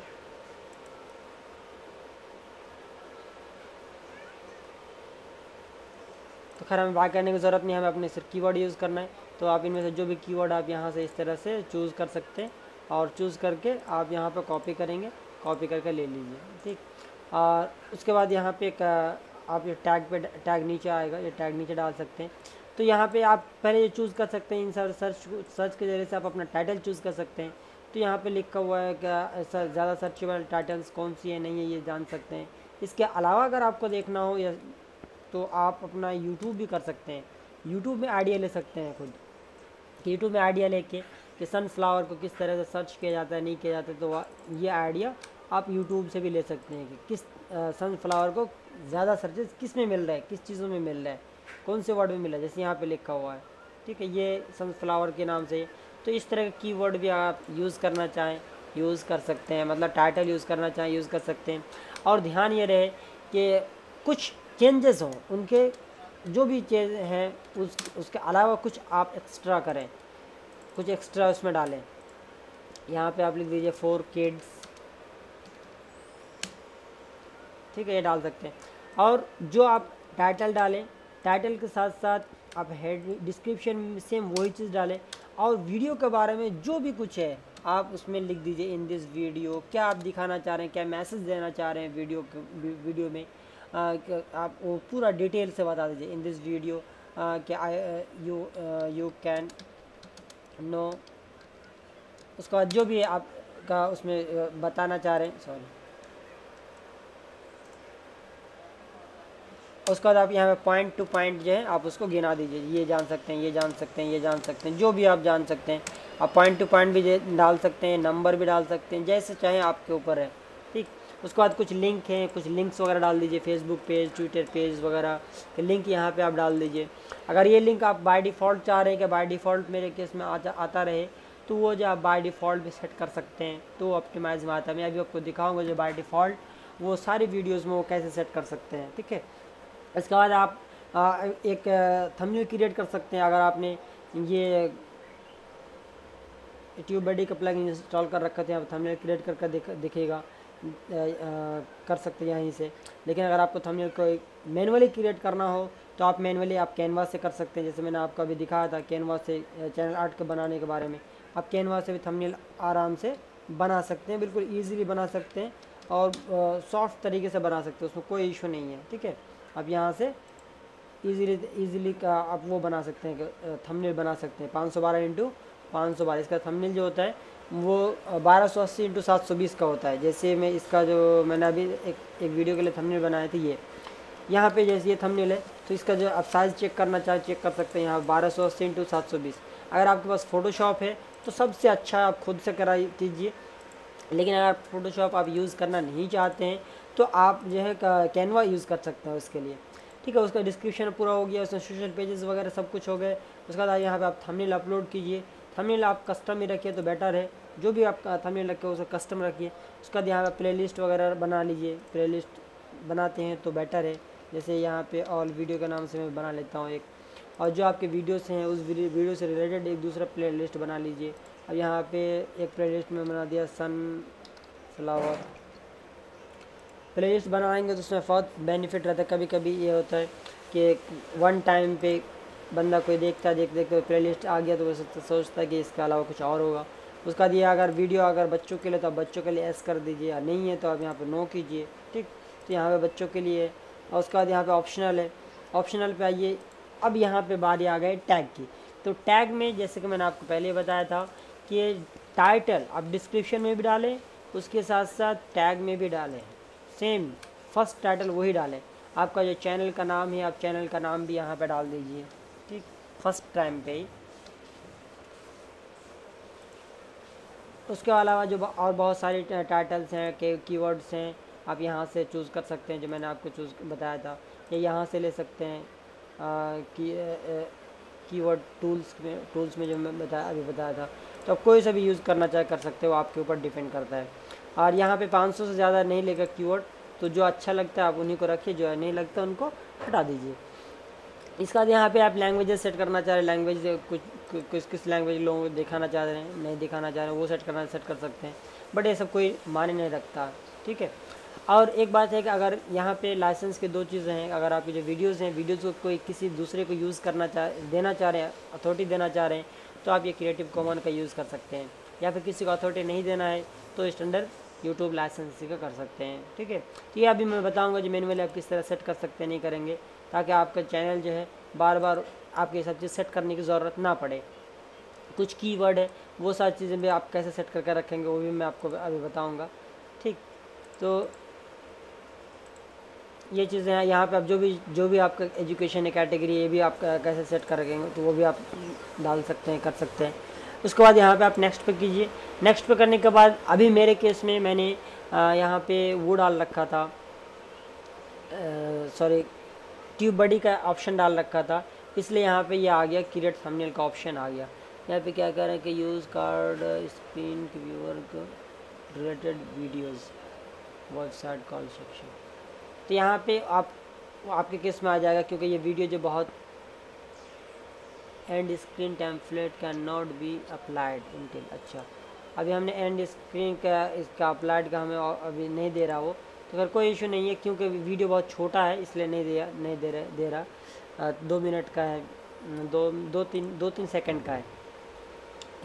तो खैर हमें बाय करने की ज़रूरत नहीं है, हमें अपने सिर्फ कीवर्ड यूज़ करना है। तो आप इनमें से जो भी कीवर्ड आप यहाँ से इस तरह से चूज़ कर सकते हैं और चूज़ करके आप यहाँ पर कॉपी करेंगे, कॉपी करके ले लीजिए। ठीक, और उसके बाद यहाँ पे आप ये टैग पे, टैग नीचे आएगा, ये टैग नीचे डाल सकते हैं। तो यहाँ पे आप पहले ये चूज़ कर सकते हैं, इन सारे सर्च के जरिए से आप अपना टाइटल चूज़ कर सकते हैं। तो यहाँ पे लिखा हुआ है कि ज़्यादा सर्चेबल टाइटल्स कौन सी है नहीं है, ये जान सकते हैं। इसके अलावा अगर आपको देखना हो या तो आप अपना YouTube भी कर सकते हैं, YouTube में आइडिया ले सकते हैं खुद। YouTube में आइडिया लेके कि सनफ्लावर को किस तरह से सर्च किया जाता है नहीं किया जाता, तो ये आइडिया आप YouTube से भी ले सकते हैं कि किस सनफ्लावर को ज़्यादा सर्चेस किस में मिल रहा है, किस चीज़ों में मिल रहा है, कौन से वर्ड में मिला है, जैसे यहाँ पे लिखा हुआ है। ठीक है, ये सनफ्लावर के नाम से। तो इस तरह के कीवर्ड भी आप यूज़ करना चाहें यूज़ कर सकते हैं, मतलब टाइटल यूज़ करना चाहें यूज़ कर सकते हैं। और ध्यान ये रहे कि कुछ चेंजेस हों, उनके जो भी चीज़ है उसके अलावा कुछ आप एक्स्ट्रा करें, कुछ एक्स्ट्रा उसमें डालें। यहाँ पे आप लिख दीजिए 4 kids, ठीक है, ये डाल सकते हैं। और जो आप टाइटल डालें, टाइटल के साथ साथ आप हेड डिस्क्रिप्शन में सेम वही चीज़ डालें। और वीडियो के बारे में जो भी कुछ है आप उसमें लिख दीजिए, इन दिस वीडियो क्या आप दिखाना चाह रहे हैं, क्या मैसेज देना चाह रहे हैं वीडियो में, आप वो पूरा डिटेल से बता दीजिए। इन दिस वीडियो क्या यू कैन नो, उसके बाद जो भी आप का उसमें बताना चाह रहे हैं, उसके बाद आप यहाँ पे पॉइंट टू पॉइंट जो है आप उसको गिना दीजिए। ये जान सकते हैं, ये जान सकते हैं, ये जान सकते हैं, जो भी आप जान सकते हैं। आप पॉइंट टू पॉइंट भी डाल सकते हैं, नंबर भी डाल सकते हैं, जैसे चाहे आपके ऊपर है, ठीक। उसके बाद कुछ लिंक हैं, कुछ लिंक्स वगैरह डाल दीजिए, फेसबुक पेज, ट्विटर पेज वगैरह के लिंक यहाँ पे आप डाल दीजिए। अगर ये लिंक आप बाय डिफ़ॉल्ट चाह रहे हैं कि बाय डिफ़ॉल्ट मेरे केस में आता रहे, तो वो जो आप बाय डिफ़ॉल्ट भी सेट कर सकते हैं, तो ऑप्टिमाइज में आता है। मैं अभी आपको दिखाऊंगा जो बाय डिफ़ॉल्ट वो सारी वीडियोज़ में वो कैसे सेट कर सकते हैं, ठीक है। इसके बाद आप एक थंबनेल क्रिएट कर सकते हैं। अगर आपने ये ट्यूबबडी का प्लगइन इंस्टॉल कर रखा था, आप थंबनेल क्रिएट करके दिखेगा कर सकते हैं यहीं से। लेकिन अगर आपको थंबनेल को मैनुअली क्रिएट करना हो तो आप मैनुअली आप कैनवा से कर सकते हैं, जैसे मैंने आपको अभी दिखाया था कैनवा से चैनल आर्ट के बनाने के बारे में। आप कैनवा से भी थंबनेल आराम से बना सकते हैं, बिल्कुल ईजिली बना सकते हैं और सॉफ्ट तरीके से बना सकते हैं, उसमें कोई इशू नहीं है, ठीक है। आप यहाँ से ईजिली का आप वो बना सकते हैं, थंबनेल बना सकते हैं। 512x512 इसका थंबनेल जो होता है वो 1280x720 का होता है। जैसे मैं इसका जो मैंने अभी एक वीडियो के लिए थंबनेल बनाया था, ये यहाँ पे जैसे ये थंबनेल है, तो इसका जो आप साइज़ चेक करना चाहे चेक कर सकते हैं यहाँ 1280x720। अगर आपके पास फ़ोटोशॉप है तो सबसे अच्छा आप खुद से करा दीजिए, लेकिन अगर फ़ोटोशॉप आप यूज़ करना नहीं चाहते हैं तो आप जो है कैनवा यूज़ कर सकते हैं उसके लिए, ठीक है। उसका डिस्क्रिप्शन पूरा हो गया, उसमें सोशल पेजेस वगैरह सब कुछ हो गए। उसके बाद यहाँ पे आप थंबनेल अपलोड कीजिए। थंबनेल आप कस्टम ही रखिए तो बेटर है, जो भी आप थंबनेल रखे उसका कस्टम रखिए। उसके बाद यहाँ पर प्ले लिस्ट वगैरह बना लीजिए, प्ले लिस्ट बनाते हैं तो बेटर है। जैसे यहाँ पे ऑल वीडियो के नाम से मैं बना लेता हूँ एक, और जो आपके वीडियोस हैं उस वीडियो से रिलेटेड एक दूसरा प्ले लिस्ट बना लीजिए। अब यहाँ पे एक प्ले लिस्ट में बना दिया सनफ्लावर। प्ले लिस्ट बनाएंगे तो उसमें बहुत बेनिफिट रहता है। कभी कभी ये होता है कि वन टाइम पे बंदा कोई देखता है, देखते प्ले लिस्ट आ गया तो वो सोचता है कि इसके अलावा कुछ और होगा। उसका ये अगर वीडियो अगर बच्चों के लिए तो आप बच्चों के लिए एस कर दीजिए, या नहीं है तो आप यहाँ पर नो कीजिए, ठीक। तो यहाँ पे बच्चों के लिए, और उसका यहाँ पर ऑप्शनल है, ऑप्शनल पर आइए। अब यहाँ पर बारी आ गई टैग की। तो टैग में जैसे कि मैंने आपको पहले बताया था कि टाइटल आप डिस्क्रिप्शन में भी डालें, उसके साथ साथ टैग में भी डालें, सेम फर्स्ट टाइटल वही डालें। आपका जो चैनल का नाम है आप चैनल का नाम भी यहाँ पे डाल दीजिए, ठीक, फर्स्ट टाइम पे ही। उसके अलावा जो और बहुत सारे टाइटल्स हैं, कीवर्ड्स हैं, आप यहाँ से चूज़ कर सकते हैं, जो मैंने आपको बताया था। ये यहाँ से ले सकते हैं कीवर्ड टूल्स में जो मैं अभी बताया था। तो आप कोई सा भी यूज़ करना चाहे कर सकते हो, आपके ऊपर डिपेंड करता है। और यहाँ पे 500 से ज़्यादा नहीं लेगा कीवर्ड, तो जो अच्छा लगता है आप उन्हीं को रखिए, जो नहीं लगता उनको हटा दीजिए। इसके बाद यहाँ पे आप लैंग्वेजेस सेट करना चाह रहे हैं, लैंग्वेज किस लैंग्वेज लोगों को दिखाना चाह रहे हैं, नहीं दिखाना चाह रहे हैं, वो सेट कर सकते हैं, बट ये सब कोई माने नहीं रखता, ठीक है। और एक बात है कि अगर यहाँ पर लाइसेंस की दो चीज़ें हैं, अगर आपकी जो वीडियोज़ हैं, वीडियोज़ को कोई किसी दूसरे को यूज़ करना देना चाह रहे हैं, अथॉरिटी देना चाह रहे हैं, तो आप ये क्रिएटिव कॉमन का यूज़ कर सकते हैं। या फिर किसी को अथॉरिटी नहीं देना है तो स्टैंडर्ड यूट्यूब लाइसेंस का कर सकते हैं, ठीक है। तो ये अभी मैं बताऊंगा जो मैनुअली आप किस तरह सेट कर सकते हैं, नहीं करेंगे, ताकि आपका चैनल जो है बार बार आपके सब चीज़ सेट करने की ज़रूरत ना पड़े। कुछ कीवर्ड है वो सारी चीज़ें भी आप कैसे सेट करके रखेंगे वो भी मैं आपको अभी बताऊंगा, ठीक। तो ये चीज़ें हैं। यहाँ पर आप जो भी आपका एजुकेशन है कैटेगरी, ये भी आप कैसे सेट कर रखेंगे तो वो भी आप डाल सकते हैं, कर सकते हैं। उसके बाद यहाँ पे आप नेक्स्ट पे कीजिए। नेक्स्ट पे करने के बाद अभी मेरे केस में मैंने यहाँ पे वो डाल रखा था, सॉरी ट्यूबबडी का ऑप्शन डाल रखा था, इसलिए यहाँ पे ये आ गया क्रिएट थंबनेल का ऑप्शन आ गया। यहाँ पे क्या कह रहे हैं कि use card screen viewer related videos website call section. तो यहाँ पर आप वो आपके केस में आ जाएगा, क्योंकि ये वीडियो जो बहुत end screen template can not be applied until. अच्छा, अभी हमने एंड स्क्रीन का इसका अप्लाइड का हमें अभी नहीं दे रहा वो, तो अगर कोई इशू नहीं है क्योंकि वीडियो बहुत छोटा है इसलिए नहीं दे रहा 2 मिनट का है, दो तीन सेकंड का है,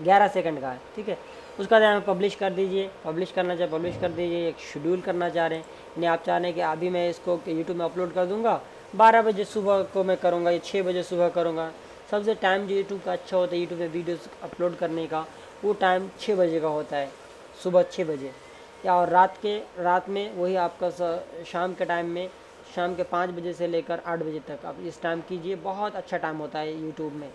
11 सेकंड का है, ठीक है। उसका बाद हमें पब्लिश कर दीजिए, पब्लिश करना चाहे पब्लिश कर दीजिए। एक शेड्यूल करना चाह रहे हैं, यानी आप चाह रहे हैं कि अभी मैं इसको यूट्यूब में अपलोड कर दूँगा, 12 बजे सुबह को मैं करूँगा या 6 बजे सुबह करूँगा। सबसे टाइम जो यूट्यूब का अच्छा होता है यूट्यूब में वीडियोस अपलोड करने का, वो टाइम 6 बजे का होता है, सुबह 6 बजे, या और रात में वही आपका शाम के टाइम में, शाम के 5 बजे से लेकर 8 बजे तक आप इस टाइम कीजिए। बहुत अच्छा टाइम होता है यूट्यूब में,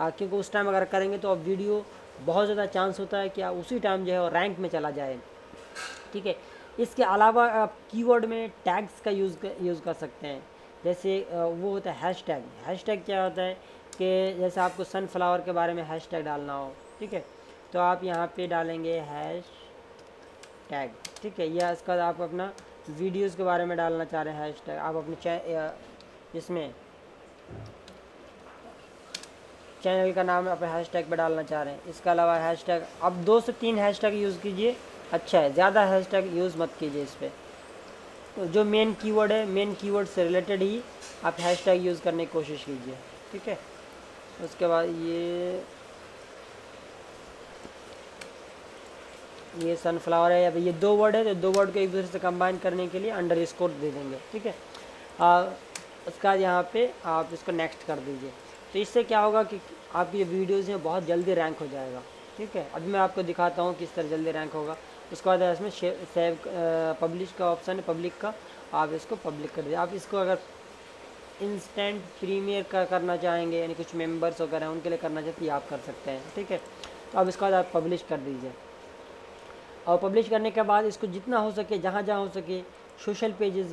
क्योंकि उस टाइम अगर करेंगे तो आप वीडियो बहुत ज़्यादा चांस होता है कि आप उसी टाइम जो है रैंक में चला जाए, ठीक है। इसके अलावा आप कीवर्ड में टैग्स का यूज़ कर सकते हैं, जैसे वो होता है हैशटैग। हैशटैग क्या होता है कि जैसे आपको सनफ्लावर के बारे में हैशटैग डालना हो, ठीक है, तो आप यहाँ पे डालेंगे हैशटैग, ठीक है, या इसका आप अपना वीडियोस के बारे में डालना चाह रहे हैं हैशटैग, आप अपने इसमें चैनल का नाम अपने हैशटैग पे डालना चाह रहे हैं। इसके अलावा हैशटैग आप 2 से 3 हैशटैग यूज़ कीजिए, अच्छा है, ज़्यादा हैशटैग यूज़ मत कीजिए। इस पर जो मेन कीवर्ड है, मेन कीवर्ड से रिलेटेड ही आप हैशटैग यूज़ करने की कोशिश कीजिए, ठीक है। उसके बाद ये सनफ्लावर है, अब ये 2 वर्ड है तो 2 वर्ड को एक दूसरे से कंबाइन करने के लिए अंडरस्कोर दे देंगे, ठीक है। उसके बाद यहाँ पे आप इसको नेक्स्ट कर दीजिए, तो इससे क्या होगा कि आपकी ये वीडियोज़ हैं बहुत जल्दी रैंक हो जाएगा, ठीक है। अभी मैं आपको दिखाता हूँ किस तरह जल्दी रैंक होगा। उसके बाद इसमें सेव पब्लिश का ऑप्शन है, पब्लिक का, आप इसको पब्लिक कर दीजिए। आप इसको अगर इंस्टेंट प्रीमियर का करना चाहेंगे, यानी कुछ मेंबर्स वगैरह उनके लिए करना चाहते हैं, आप कर सकते हैं, ठीक है। तो अब इसके बाद आप पब्लिश कर दीजिए, और पब्लिश करने के बाद इसको जितना हो सके, जहाँ जहाँ हो सके सोशल पेजेस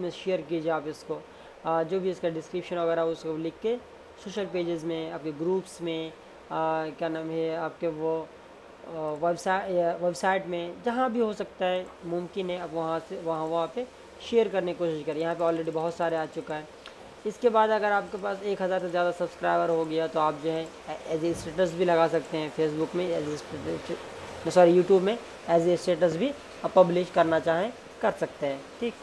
में शेयर कीजिए। आप इसको जो भी इसका डिस्क्रिप्शन वगैरह उसको लिख के सोशल पेजेस में, आपके ग्रुप्स में, क्या नाम है आपके वो वेबसाइट में, जहाँ भी हो सकता है मुमकिन है आप वहाँ पे शेयर करने की कोशिश करें। यहाँ पे ऑलरेडी बहुत सारे आ चुका है। इसके बाद अगर आपके पास 1000 से ज़्यादा सब्सक्राइबर हो गया तो आप जो है एज ए स्टेटस भी लगा सकते हैं फेसबुक में, यूट्यूब में एज ए स्टेटस भी आप पब्लिश करना चाहें कर सकते हैं, ठीक।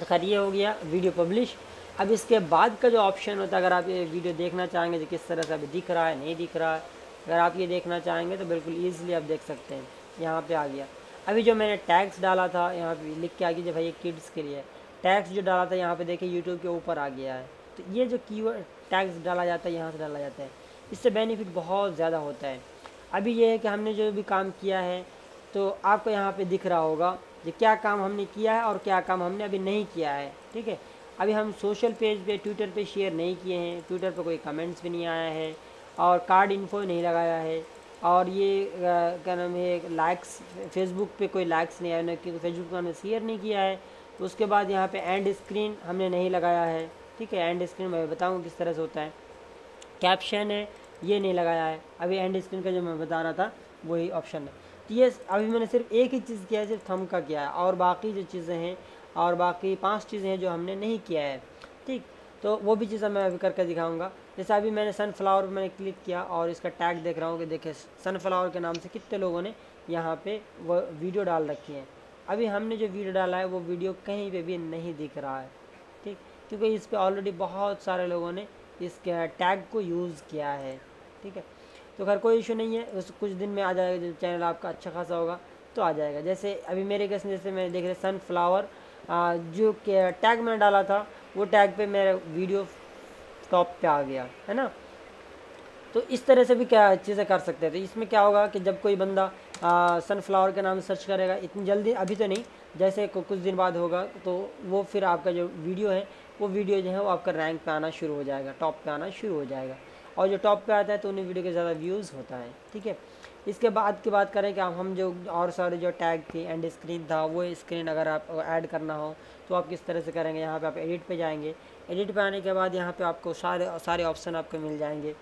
तो खैर ये हो गया वीडियो पब्लिश। अब इसके बाद का जो ऑप्शन होता है, अगर आप ये वीडियो देखना चाहेंगे तो किस तरह से अभी दिख रहा है, नहीं दिख रहा है, अगर आप ये देखना चाहेंगे तो बिल्कुल ईजिली आप देख सकते हैं। यहाँ पे आ गया, अभी जो मैंने टैग्स डाला था यहाँ पे लिख के आ गया, जब भाई ये किड्स के लिए टैग्स जो डाला था यहाँ पे देखिए यूट्यूब के ऊपर आ गया है। तो ये जो कीवर्ड टैग्स डाला जाता है यहाँ से डाला जाता है, इससे बेनिफिट बहुत ज़्यादा होता है। अभी ये है कि हमने जो भी काम किया है तो आपको यहाँ पे दिख रहा होगा कि क्या काम हमने किया है और क्या काम हमने अभी नहीं किया है, ठीक है। अभी हम सोशल पेज पे, ट्विटर पे शेयर नहीं किए हैं, ट्विटर पे कोई कमेंट्स भी नहीं आया है, और कार्ड इन्फो नहीं लगाया है, और ये क्या नाम है लाइक्स, फेसबुक पे कोई लाइक्स नहीं आया, क्योंकि फेसबुक पर हमने शेयर नहीं किया है। उसके बाद यहाँ पे एंड स्क्रीन हमने नहीं लगाया है, ठीक है। एंड स्क्रीन मैं बताऊँ किस तरह से होता है, कैप्शन है ये नहीं लगाया है। अभी एंड स्क्रीन का जो मैं बता रहा था वही ऑप्शन है। तो ये अभी मैंने सिर्फ एक ही चीज़ किया है, सिर्फ थंब का किया है, और बाकी जो चीज़ें हैं, और बाकी 5 चीज़ें हैं जो हमने नहीं किया है, ठीक। तो वो भी चीज़ें मैं अभी करके दिखाऊंगा। जैसे अभी मैंने सनफ्लावर पर मैंने क्लिक किया और इसका टैग देख रहा हूँ कि देखिए सनफ्लावर के नाम से कितने लोगों ने यहाँ पे वो वीडियो डाल रखी है। अभी हमने जो वीडियो डाला है वो वीडियो कहीं पे भी नहीं दिख रहा है, ठीक, क्योंकि इस पर ऑलरेडी बहुत सारे लोगों ने इस टैग को यूज़ किया है, ठीक है। तो खैर कोई इशू नहीं है, उस कुछ दिन में आ जाएगा, जब चैनल आपका अच्छा खासा होगा तो आ जाएगा। जैसे अभी मेरे केस में जैसे मैं देख रहे सनफ्लावर जो टैग मैंने डाला था वो टैग पे मेरा वीडियो टॉप पे आ गया है ना। तो इस तरह से भी क्या चीज़ें कर सकते हैं। तो इसमें क्या होगा कि जब कोई बंदा सनफ्लावर के नाम से सर्च करेगा, इतनी जल्दी अभी तो नहीं, जैसे कुछ दिन बाद होगा, तो वो फिर आपका जो वीडियो है वो वीडियो जो है वो आपका रैंक पे आना शुरू हो जाएगा, टॉप पे आना शुरू हो जाएगा, और जो टॉप पे आता है तो उन्हीं वीडियो के ज़्यादा व्यूज़ होता है, ठीक है। इसके बाद की बात करें कि हम जो और सारे जो टैग थी, एंड स्क्रीन था, वो स्क्रीन अगर आप ऐड करना हो तो आप किस तरह से करेंगे, यहाँ पे आप एडिट पे जाएंगे, एडिट पे आने के बाद यहाँ पे आपको सारे ऑप्शन आपको मिल जाएंगे।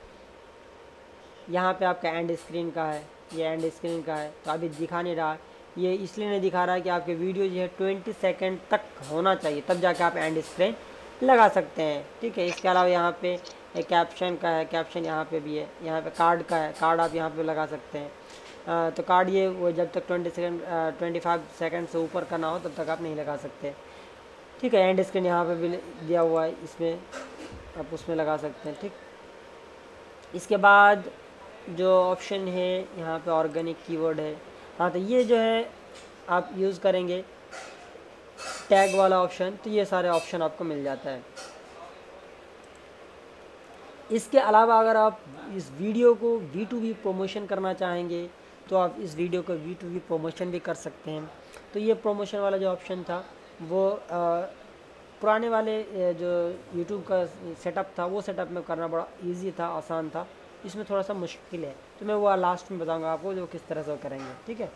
यहाँ पे आपका एंड स्क्रीन का है, ये एंड स्क्रीन का है, तो अभी दिखा नहीं रहा, ये इसलिए नहीं दिखा रहा है कि आपके वीडियो जो है 20 सेकेंड तक होना चाहिए, तब जाके आप एंड स्क्रीन लगा सकते हैं। ठीक है, इसके अलावा यहाँ पे कैप्शन का है, कैप्शन यहाँ पे भी है, यहाँ पे कार्ड का है, कार्ड आप यहाँ पे लगा सकते हैं। तो कार्ड ये वो जब तक 25 सेकेंड से ऊपर का ना हो तब तक आप नहीं लगा सकते। ठीक है, एंड स्क्रीन यहाँ पे भी दिया हुआ है, इसमें आप उसमें लगा सकते हैं। ठीक, इसके बाद जो ऑप्शन है यहाँ पे ऑर्गेनिक कीवर्ड है। हाँ, तो ये जो है आप यूज़ करेंगे टैग वाला ऑप्शन, तो ये सारे ऑप्शन आपको मिल जाता है। इसके अलावा अगर आप इस वीडियो को V2V प्रमोशन करना चाहेंगे तो आप इस वीडियो को V2V प्रमोशन भी कर सकते हैं। तो ये प्रमोशन वाला जो ऑप्शन था वो पुराने वाले जो YouTube का सेटअप था वो सेटअप में करना बड़ा इजी था, आसान था, इसमें थोड़ा सा मुश्किल है। तो मैं वो लास्ट में बताऊंगा आपको जो किस तरह से करेंगे। ठीक है,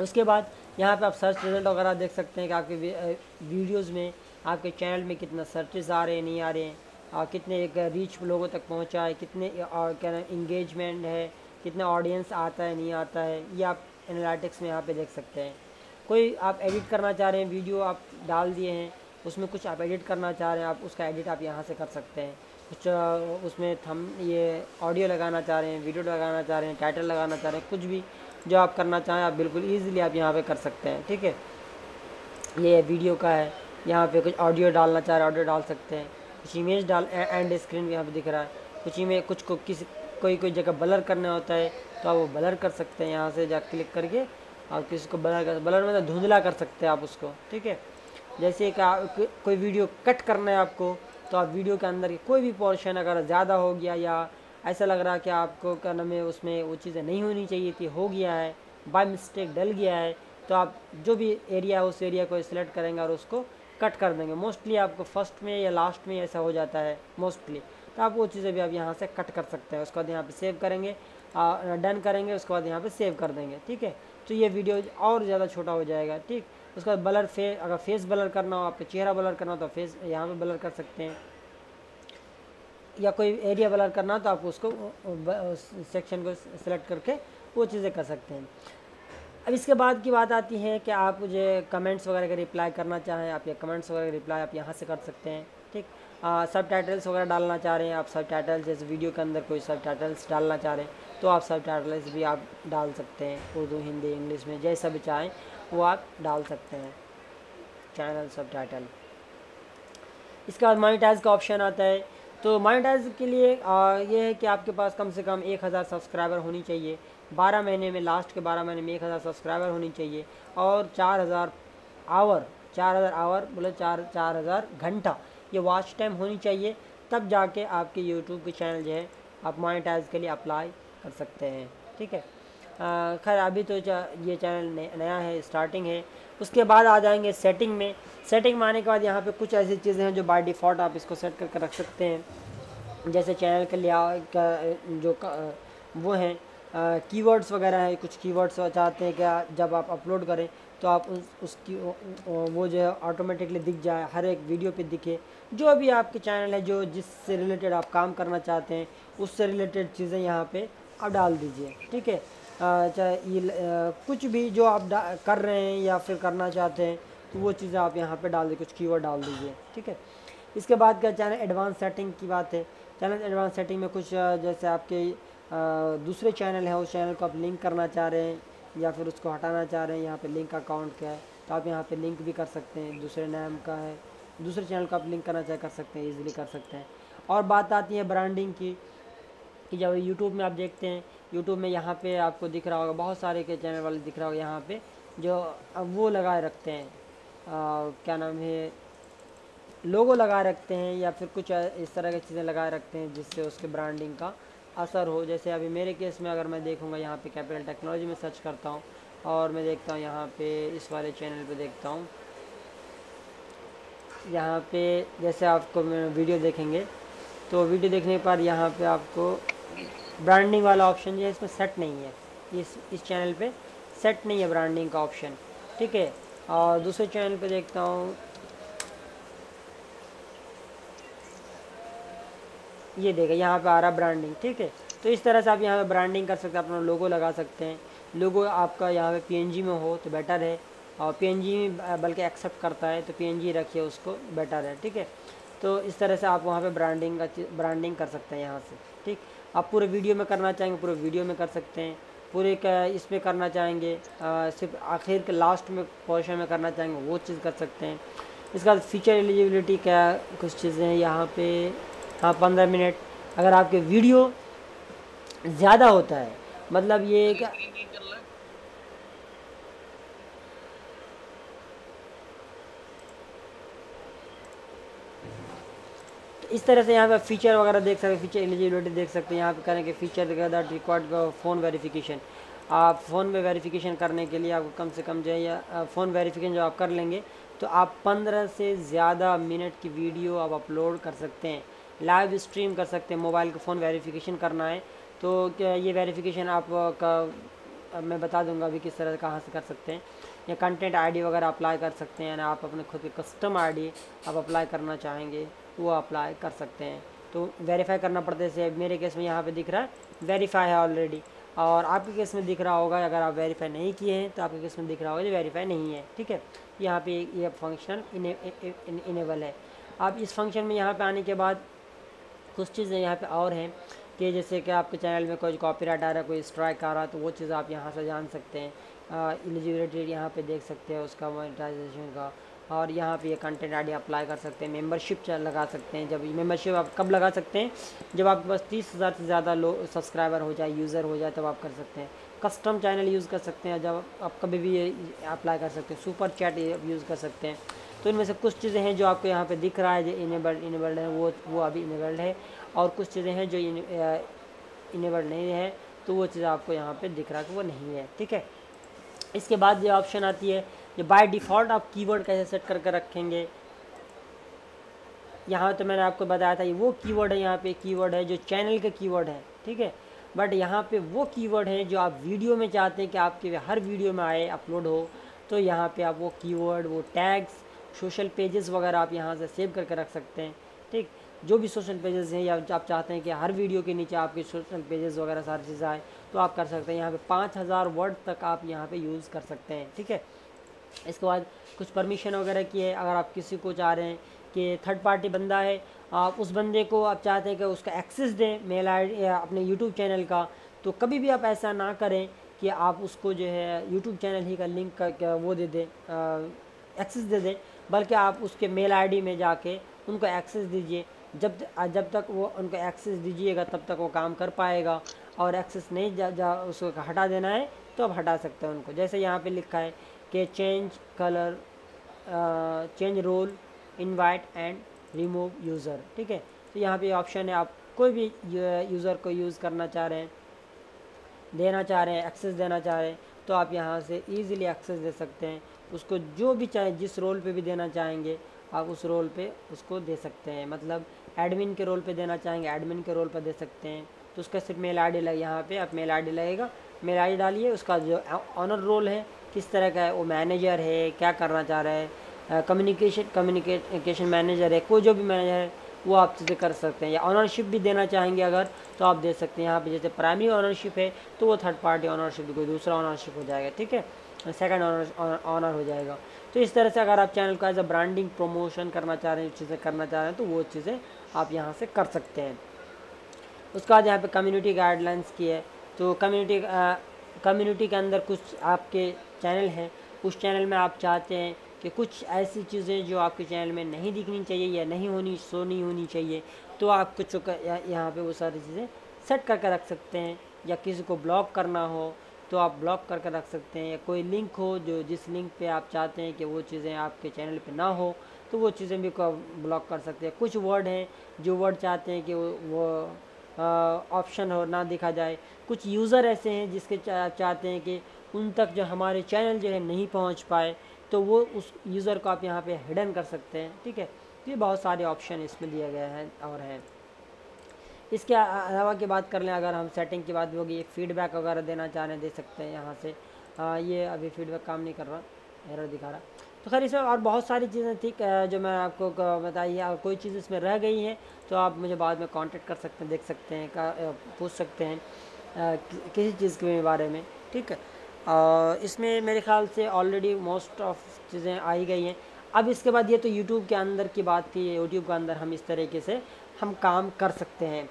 उसके बाद यहाँ पे आप सर्च रिजल्ट वगैरह देख सकते हैं कि आपके वीडियोज़ में, आपके चैनल में कितना सर्चेज आ रहे हैं, नहीं आ रहे हैं, और कितने एक रीच लोगों तक पहुँचा है, कितने क्या नाम इंगेजमेंट है, कितना ऑडियंस आता है, नहीं आता है, ये आप एनालिटिक्स में यहाँ पे देख सकते हैं। कोई आप एडिट करना चाह रहे हैं, वीडियो आप डाल दिए हैं, उसमें कुछ आप एडिट करना चाह रहे हैं, आप उसका एडिट आप यहाँ से कर सकते हैं। कुछ उसमें थम ये ऑडियो लगाना चाह रहे हैं, वीडियो लगाना चाह रहे हैं, टाइटल लगाना चाह रहे हैं, कुछ भी जो आप करना चाहें आप बिल्कुल ईजिली आप यहाँ पे कर सकते हैं। ठीक है, ये वीडियो का है, यहाँ पे कुछ ऑडियो डालना चाह रहे हैं ऑडियो डाल सकते हैं, कुछ इमेज डाल, एंड स्क्रीन भी यहाँ पे दिख रहा है, कुछ इमेज कुछ को किसी कोई जगह ब्लर करना होता है तो आप वो ब्लर कर सकते हैं यहाँ से जा क्लिक करके, आप किसी को ब्लर मतलब धुंधला कर सकते हैं आप उसको। ठीक है, जैसे कोई वीडियो कट करना है आपको तो आप वीडियो के अंदर के कोई भी पोर्शन अगर ज़्यादा हो गया या ऐसा लग रहा है कि आपको क्या नाम है उसमें वो चीज़ें नहीं होनी चाहिए थी, हो गया है, बाय मिस्टेक डल गया है, तो आप जो भी एरिया है उस एरिया को सिलेक्ट करेंगे और उसको कट कर देंगे। मोस्टली आपको फर्स्ट में या लास्ट में ऐसा हो जाता है मोस्टली, तो आप वो चीज़ें भी आप यहाँ से कट कर सकते हैं। उसके बाद यहाँ पे सेव करेंगे, डन करेंगे, उसके बाद यहाँ पे सेव कर देंगे। ठीक है, तो ये वीडियो और ज़्यादा छोटा हो जाएगा। ठीक, उसका ब्लर अगर फेस ब्लर करना हो, आपका चेहरा ब्लर करना हो तो फेस यहाँ पर ब्लर कर सकते हैं, या कोई एरिया ब्लर करना हो तो आप उसको सेक्शन को सिलेक्ट करके वो चीज़ें कर सकते हैं। अब इसके बाद की बात आती है कि आप मुझे कमेंट्स वगैरह का रिप्लाई करना चाहें, आप ये कमेंट्स वगैरह का रिप्लाई आप यहाँ से कर सकते हैं। ठीक, सब टाइटल्स वगैरह डालना चाह रहे हैं आप, सब टाइटल्स जैसे वीडियो के अंदर कोई सब टाइटल्स डालना चाह रहे हैं तो आप सब टाइटल्स भी आप डाल सकते हैं, उर्दू हिंदी इंग्लिश में जैसा भी चाहें वो आप डाल सकते हैं चैनल सब टाइटल। इसके बाद मोनेटाइज का ऑप्शन आता है। तो मोनेटाइज के लिए ये है कि आपके पास कम से कम 1000 सब्सक्राइबर होनी चाहिए, 12 महीने में, लास्ट के 12 महीने में 1000 सब्सक्राइबर होनी चाहिए, और 4000 घंटा ये वॉच टाइम होनी चाहिए, तब जाके आपके यूट्यूब के चैनल जो है आप मोनेटाइज के लिए अप्लाई कर सकते हैं। ठीक है, खैर अभी तो ये चैनल नया है, स्टार्टिंग है। उसके बाद आ जाएंगे सेटिंग में। सेटिंग में आने के बाद यहाँ पे कुछ ऐसी चीज़ें हैं जो बाय डिफ़ॉल्ट आप इसको सेट करके रख सकते हैं, जैसे चैनल के लिए जो वो हैं कीवर्ड्स वगैरह हैं, कुछ कीवर्ड्स चाहते हैं कि जब आप अपलोड करें तो आप उसकी वो जो है ऑटोमेटिकली दिख जाए, हर एक वीडियो पे दिखे, जो भी आपके चैनल है, जो जिससे रिलेटेड आप काम करना चाहते हैं उससे रिलेटेड चीज़ें यहाँ पे आप डाल दीजिए। ठीक है, चाहे कुछ भी जो आप कर रहे हैं या फिर करना चाहते हैं तो वो चीज़ें आप यहाँ पर डाल दीजिए, कुछ कीवर्ड डाल दीजिए। ठीक है, इसके बाद क्या चैनल एडवांस सेटिंग की बात है। चैनल एडवांस सेटिंग में कुछ जैसे आपके दूसरे चैनल हैं, उस चैनल को आप लिंक करना चाह रहे हैं या फिर उसको हटाना चाह रहे हैं, यहाँ पे लिंक अकाउंट का है तो आप यहाँ पे लिंक भी कर सकते हैं, दूसरे नाम का है, दूसरे चैनल को आप लिंक करना चाहे कर सकते हैं, इजीली कर सकते हैं। और बात आती है ब्रांडिंग की, कि जब यूट्यूब में आप देखते हैं, यूट्यूब में यहाँ पर आपको दिख रहा होगा बहुत सारे के चैनल वाले दिख रहा होगा यहाँ पर जो वो लगाए रखते हैं, क्या नाम है लोगो लगाए रखते हैं या फिर कुछ इस तरह की चीज़ें लगाए रखते हैं जिससे उसके ब्रांडिंग का असर हो। जैसे अभी मेरे केस में अगर मैं देखूंगा यहाँ पे कैपिटल टेक्नोलॉजी में सर्च करता हूँ और मैं देखता हूँ यहाँ पे इस वाले चैनल पे देखता हूँ, यहाँ पे जैसे आपको वीडियो देखेंगे तो वीडियो देखने पर यहाँ पे आपको ब्रांडिंग वाला ऑप्शन जो है इसमें सेट नहीं है, इस चैनल पे सेट नहीं है ब्रांडिंग का ऑप्शन। ठीक है, और दूसरे चैनल पर देखता हूँ, ये देखिए यहाँ पे आ रहा ब्रांडिंग। ठीक है, तो इस तरह से आप यहाँ पे ब्रांडिंग कर सकते हैं, अपना लोगो लगा सकते हैं। लोगो आपका यहाँ पे PNG में हो तो बेटर है, और PNG बल्कि एक्सेप्ट करता है तो PNG रखिए उसको, बेटर है। ठीक है, तो इस तरह से आप वहाँ पे ब्रांडिंग कर सकते हैं यहाँ से। ठीक, आप पूरे वीडियो में करना चाहेंगे पूरे वीडियो में कर सकते हैं, पूरे इस पर करना चाहेंगे सिर्फ आखिर के लास्ट में पोर्शन में करना चाहेंगे वो चीज़ कर सकते हैं। इसका फीचर एलिजिबिलिटी क्या कुछ चीज़ें हैं यहाँ पे, हाँ 15 मिनट। अगर आपके वीडियो ज़्यादा होता है मतलब ये क्या इस तरह से यहाँ पे फीचर वगैरह देख सकते हैं, फीचर एलिजिबिलिटी देख सकते हैं। यहाँ पे करेंगे feature together required phone verification, आप फ़ोन में वेरिफिकेशन करने के लिए आपको कम से कम जो है या फ़ोन वेरिफिकेशन जो आप कर लेंगे तो आप 15 से ज़्यादा मिनट की वीडियो आप अपलोड कर सकते हैं, लाइव स्ट्रीम कर सकते हैं। मोबाइल का फ़ोन वेरिफिकेशन करना है तो ये वेरिफिकेशन आप का मैं बता दूंगा अभी किस तरह कहाँ से कर सकते हैं। या कंटेंट आईडी वगैरह अप्लाई कर सकते हैं, आप अपने खुद के कस्टम आईडी आप अप्लाई करना चाहेंगे वो अप्लाई कर सकते हैं। तो वेरीफाई करना पड़ता है, जैसे मेरे केस में यहाँ पे दिख रहा है वेरीफाई है ऑलरेडी, और आपके केस में दिख रहा होगा अगर आप वेरीफाई नहीं किए हैं तो आपके केस में दिख रहा होगा जो वेरीफाई नहीं है। ठीक है, यहाँ पे ये फंक्शन इनेबल है। आप इस फंक्शन में यहाँ पे आने के बाद कुछ चीज़ें यहाँ पे और हैं कि जैसे कि आपके चैनल में कोई कॉपीराइट आ रहा है, कोई स्ट्राइक आ रहा है, तो वो चीज़ आप यहाँ से जान सकते हैं। एलिजिबिलिटी यहाँ पे देख सकते हैं उसका, मोनेटाइजेशन का, और यहाँ पे ये कंटेंट आईडी अप्लाई कर सकते हैं। मेंबरशिप लगा सकते हैं, जब मेंबरशिप आप कब लगा सकते हैं जब आपके पास 30,000 से ज़्यादा लोग सब्सक्राइबर हो जाए, यूज़र हो जाए, तब आप कर सकते हैं। कस्टम चैनल यूज़ कर सकते हैं, जब आप कभी भी ये अप्लाई कर सकते हैं। सुपर चैट यूज़ कर सकते हैं। तो इनमें से कुछ चीज़ें हैं जो आपको यहाँ पे दिख रहा है जो इनेबल्ड है, वो अभी इनेबल्ड है, और कुछ चीज़ें हैं जो इनेबल्ड नहीं है तो वो चीज़ आपको यहाँ पे दिख रहा है कि वो नहीं है। ठीक है, इसके बाद ये ऑप्शन आती है ये बाय डिफ़ॉल्ट आप कीवर्ड कैसे सेट करके रखेंगे। यहाँ तो मैंने आपको बताया था ये वो कीवर्ड है, यहाँ पे कीवर्ड है जो चैनल का कीवर्ड है। ठीक है, बट यहाँ पे वो कीवर्ड है जो आप वीडियो में चाहते हैं कि आपके हर वीडियो में आए, अपलोड हो, तो यहाँ पे आप वो कीवर्ड, वो टैग्स, सोशल पेजेस वगैरह आप यहाँ से सेव करके रख सकते हैं। ठीक, जो भी सोशल पेजेस हैं या आप चाहते हैं कि हर वीडियो के नीचे आपके सोशल पेजेस वगैरह सारी चीज़ें आए तो आप कर सकते हैं। यहाँ पे 5000 वर्ड तक आप यहाँ पे यूज़ कर सकते हैं। ठीक है, इसके बाद कुछ परमिशन वगैरह की है। अगर आप किसी को चाह रहे हैं कि थर्ड पार्टी बंदा है, आप उस बंदे को आप चाहते हैं कि उसका एक्सेस दें मेल आईडी या अपने यूट्यूब चैनल का, तो कभी भी आप ऐसा ना करें कि आप उसको जो है यूट्यूब चैनल ही का लिंक का वो दे दें, एक्सेस दे दें, बल्कि आप उसके मेल आईडी में जाके उनको एक्सेस दीजिए। जब तक वो उनको एक्सेस दीजिएगा तब तक वो काम कर पाएगा, और एक्सेस नहीं उसको हटा देना है तो आप हटा सकते हैं उनको। जैसे यहाँ पे लिखा है कि change colour, change role, invite and remove user. ठीक है, तो यहाँ पे ऑप्शन है, आप कोई भी यूज़र को यूज़ करना चाह रहे हैं, देना चाह रहे हैं, एक्सेस देना चाह रहे हैं, तो आप यहाँ से ईज़िली एक्सेस दे सकते हैं। उसको जो भी चाहे, जिस रोल पे भी देना चाहेंगे आप उस रोल पे उसको दे सकते हैं। मतलब एडमिन के रोल पे देना चाहेंगे एडमिन के रोल पर दे सकते हैं। तो उसका सिर्फ मेल आई डी लगे, यहाँ पे आप मेल आई डी लगेगा, मेल आई डी डालिए। उसका जो ऑनर रोल है किस तरह का है, वो मैनेजर है, क्या करना चाह रहा है, कम्युनिकेशन मैनेजर है, कोई जो भी मैनेजर है वो आप चीज़ें कर सकते हैं। या ऑनरशिप भी देना चाहेंगे अगर तो आप दे सकते हैं। यहाँ पे जैसे प्राइमरी ऑनरशिप है तो वो थर्ड पार्टी ऑनरशिप, कोई दूसरा ऑनरशिप हो जाएगा। ठीक है, सेकंड ऑनर हो जाएगा। तो इस तरह से अगर आप चैनल का एज अ ब्रांडिंग प्रमोशन करना चाह रहे हैं, चीज़ें करना चाह रहे हैं, तो वो चीज़ें आप यहाँ से कर सकते हैं। उसके बाद यहाँ पे कम्युनिटी गाइडलाइंस की है। तो कम्युनिटी के अंदर कुछ आपके चैनल हैं, उस चैनल में आप चाहते हैं कि कुछ ऐसी चीज़ें जो आपके चैनल में नहीं दिखनी चाहिए या नहीं होनी चाहिए, तो आप कुछ यहाँ पे वो सारी चीज़ें सेट करके रख सकते हैं। या किसी को ब्लॉक करना हो तो आप ब्लॉक करके रख सकते हैं। या कोई लिंक हो जो जिस लिंक पे आप चाहते हैं कि वो चीज़ें आपके चैनल पे ना हो, तो वो चीज़ें भी को ब्लॉक कर सकते हैं। कुछ वर्ड हैं जो वर्ड चाहते हैं कि वो ऑप्शन हो ना दिखा जाए। कुछ यूज़र ऐसे हैं जिसके चाहते हैं कि उन तक जो हमारे चैनल जो है नहीं पहुँच पाए, तो वो उस यूज़र को आप यहाँ पे हिडन कर सकते हैं। ठीक है, तो ये बहुत सारे ऑप्शन इसमें दिए गए हैं और हैं। इसके अलावा की बात कर लें, अगर हम सेटिंग की बात होगी, फीडबैक वगैरह देना चाह रहे हैं दे सकते हैं यहाँ से। ये अभी फीडबैक काम नहीं कर रहा, एरर दिखा रहा। तो खैर इसमें और बहुत सारी चीज़ें थी जो मैं आपको बताई है, और कोई चीज़ इसमें रह गई है तो आप मुझे बाद में कॉन्टेक्ट कर सकते हैं, देख सकते हैं, पूछ सकते हैं किसी चीज़ के बारे में। ठीक है, इसमें मेरे ख्याल से ऑलरेडी मोस्ट ऑफ चीज़ें आई गई हैं। अब इसके बाद ये तो यूट्यूब के अंदर की बात थी, यूट्यूब के अंदर हम इस तरीके से हम काम कर सकते हैं।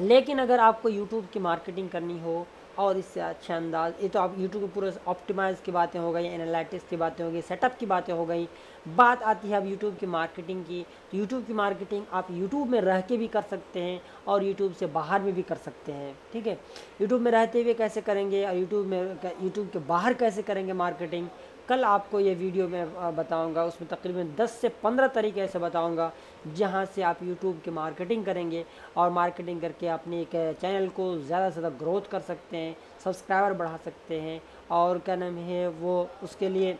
लेकिन अगर आपको यूट्यूब की मार्केटिंग करनी हो और इससे अच्छा अंदाज, ये तो आप यूट्यूब के पूरे ऑप्टिमाइज़ की बातें हो गई, एनालिटिक्स की बातें हो गई, सेटअप की बातें हो गई। बात आती है अब यूट्यूब की मार्केटिंग की। तो यूट्यूब की मार्केटिंग आप यूट्यूब में रह के भी कर सकते हैं और यूट्यूब से बाहर में भी कर सकते हैं, ठीक है। यूट्यूब में रहते हुए कैसे करेंगे और यूट्यूब के बाहर कैसे करेंगे मार्केटिंग, कल आपको ये वीडियो मैं बताऊंगा। उसमें तकरीबन 10 से 15 तरीके ऐसे बताऊंगा जहां से आप यूट्यूब की मार्केटिंग करेंगे और मार्केटिंग करके अपने एक चैनल को ज़्यादा से ज़्यादा ग्रोथ कर सकते हैं, सब्सक्राइबर बढ़ा सकते हैं और क्या नाम है वो उसके लिए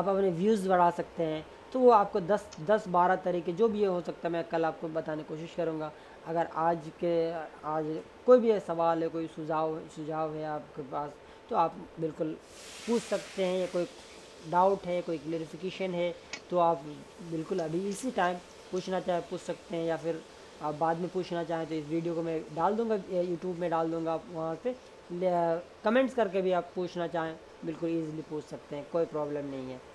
आप अपने व्यूज़ बढ़ा सकते हैं। तो वो आपको 10-12 तरीके जो भी हो सकता है मैं कल आपको बताने की कोशिश करूँगा। अगर आज कोई भी सवाल है, कोई सुझाव है आपके पास तो आप बिल्कुल पूछ सकते हैं, या कोई डाउट है, कोई क्लेरिफिकेशन है तो आप बिल्कुल अभी इसी टाइम पूछना चाहे पूछ सकते हैं, या फिर आप बाद में पूछना चाहें तो इस वीडियो को मैं डाल दूंगा, यूट्यूब में डाल दूंगा। आप वहाँ पे कमेंट्स करके भी आप पूछना चाहें बिल्कुल ईज़िली पूछ सकते हैं, कोई प्रॉब्लम नहीं है।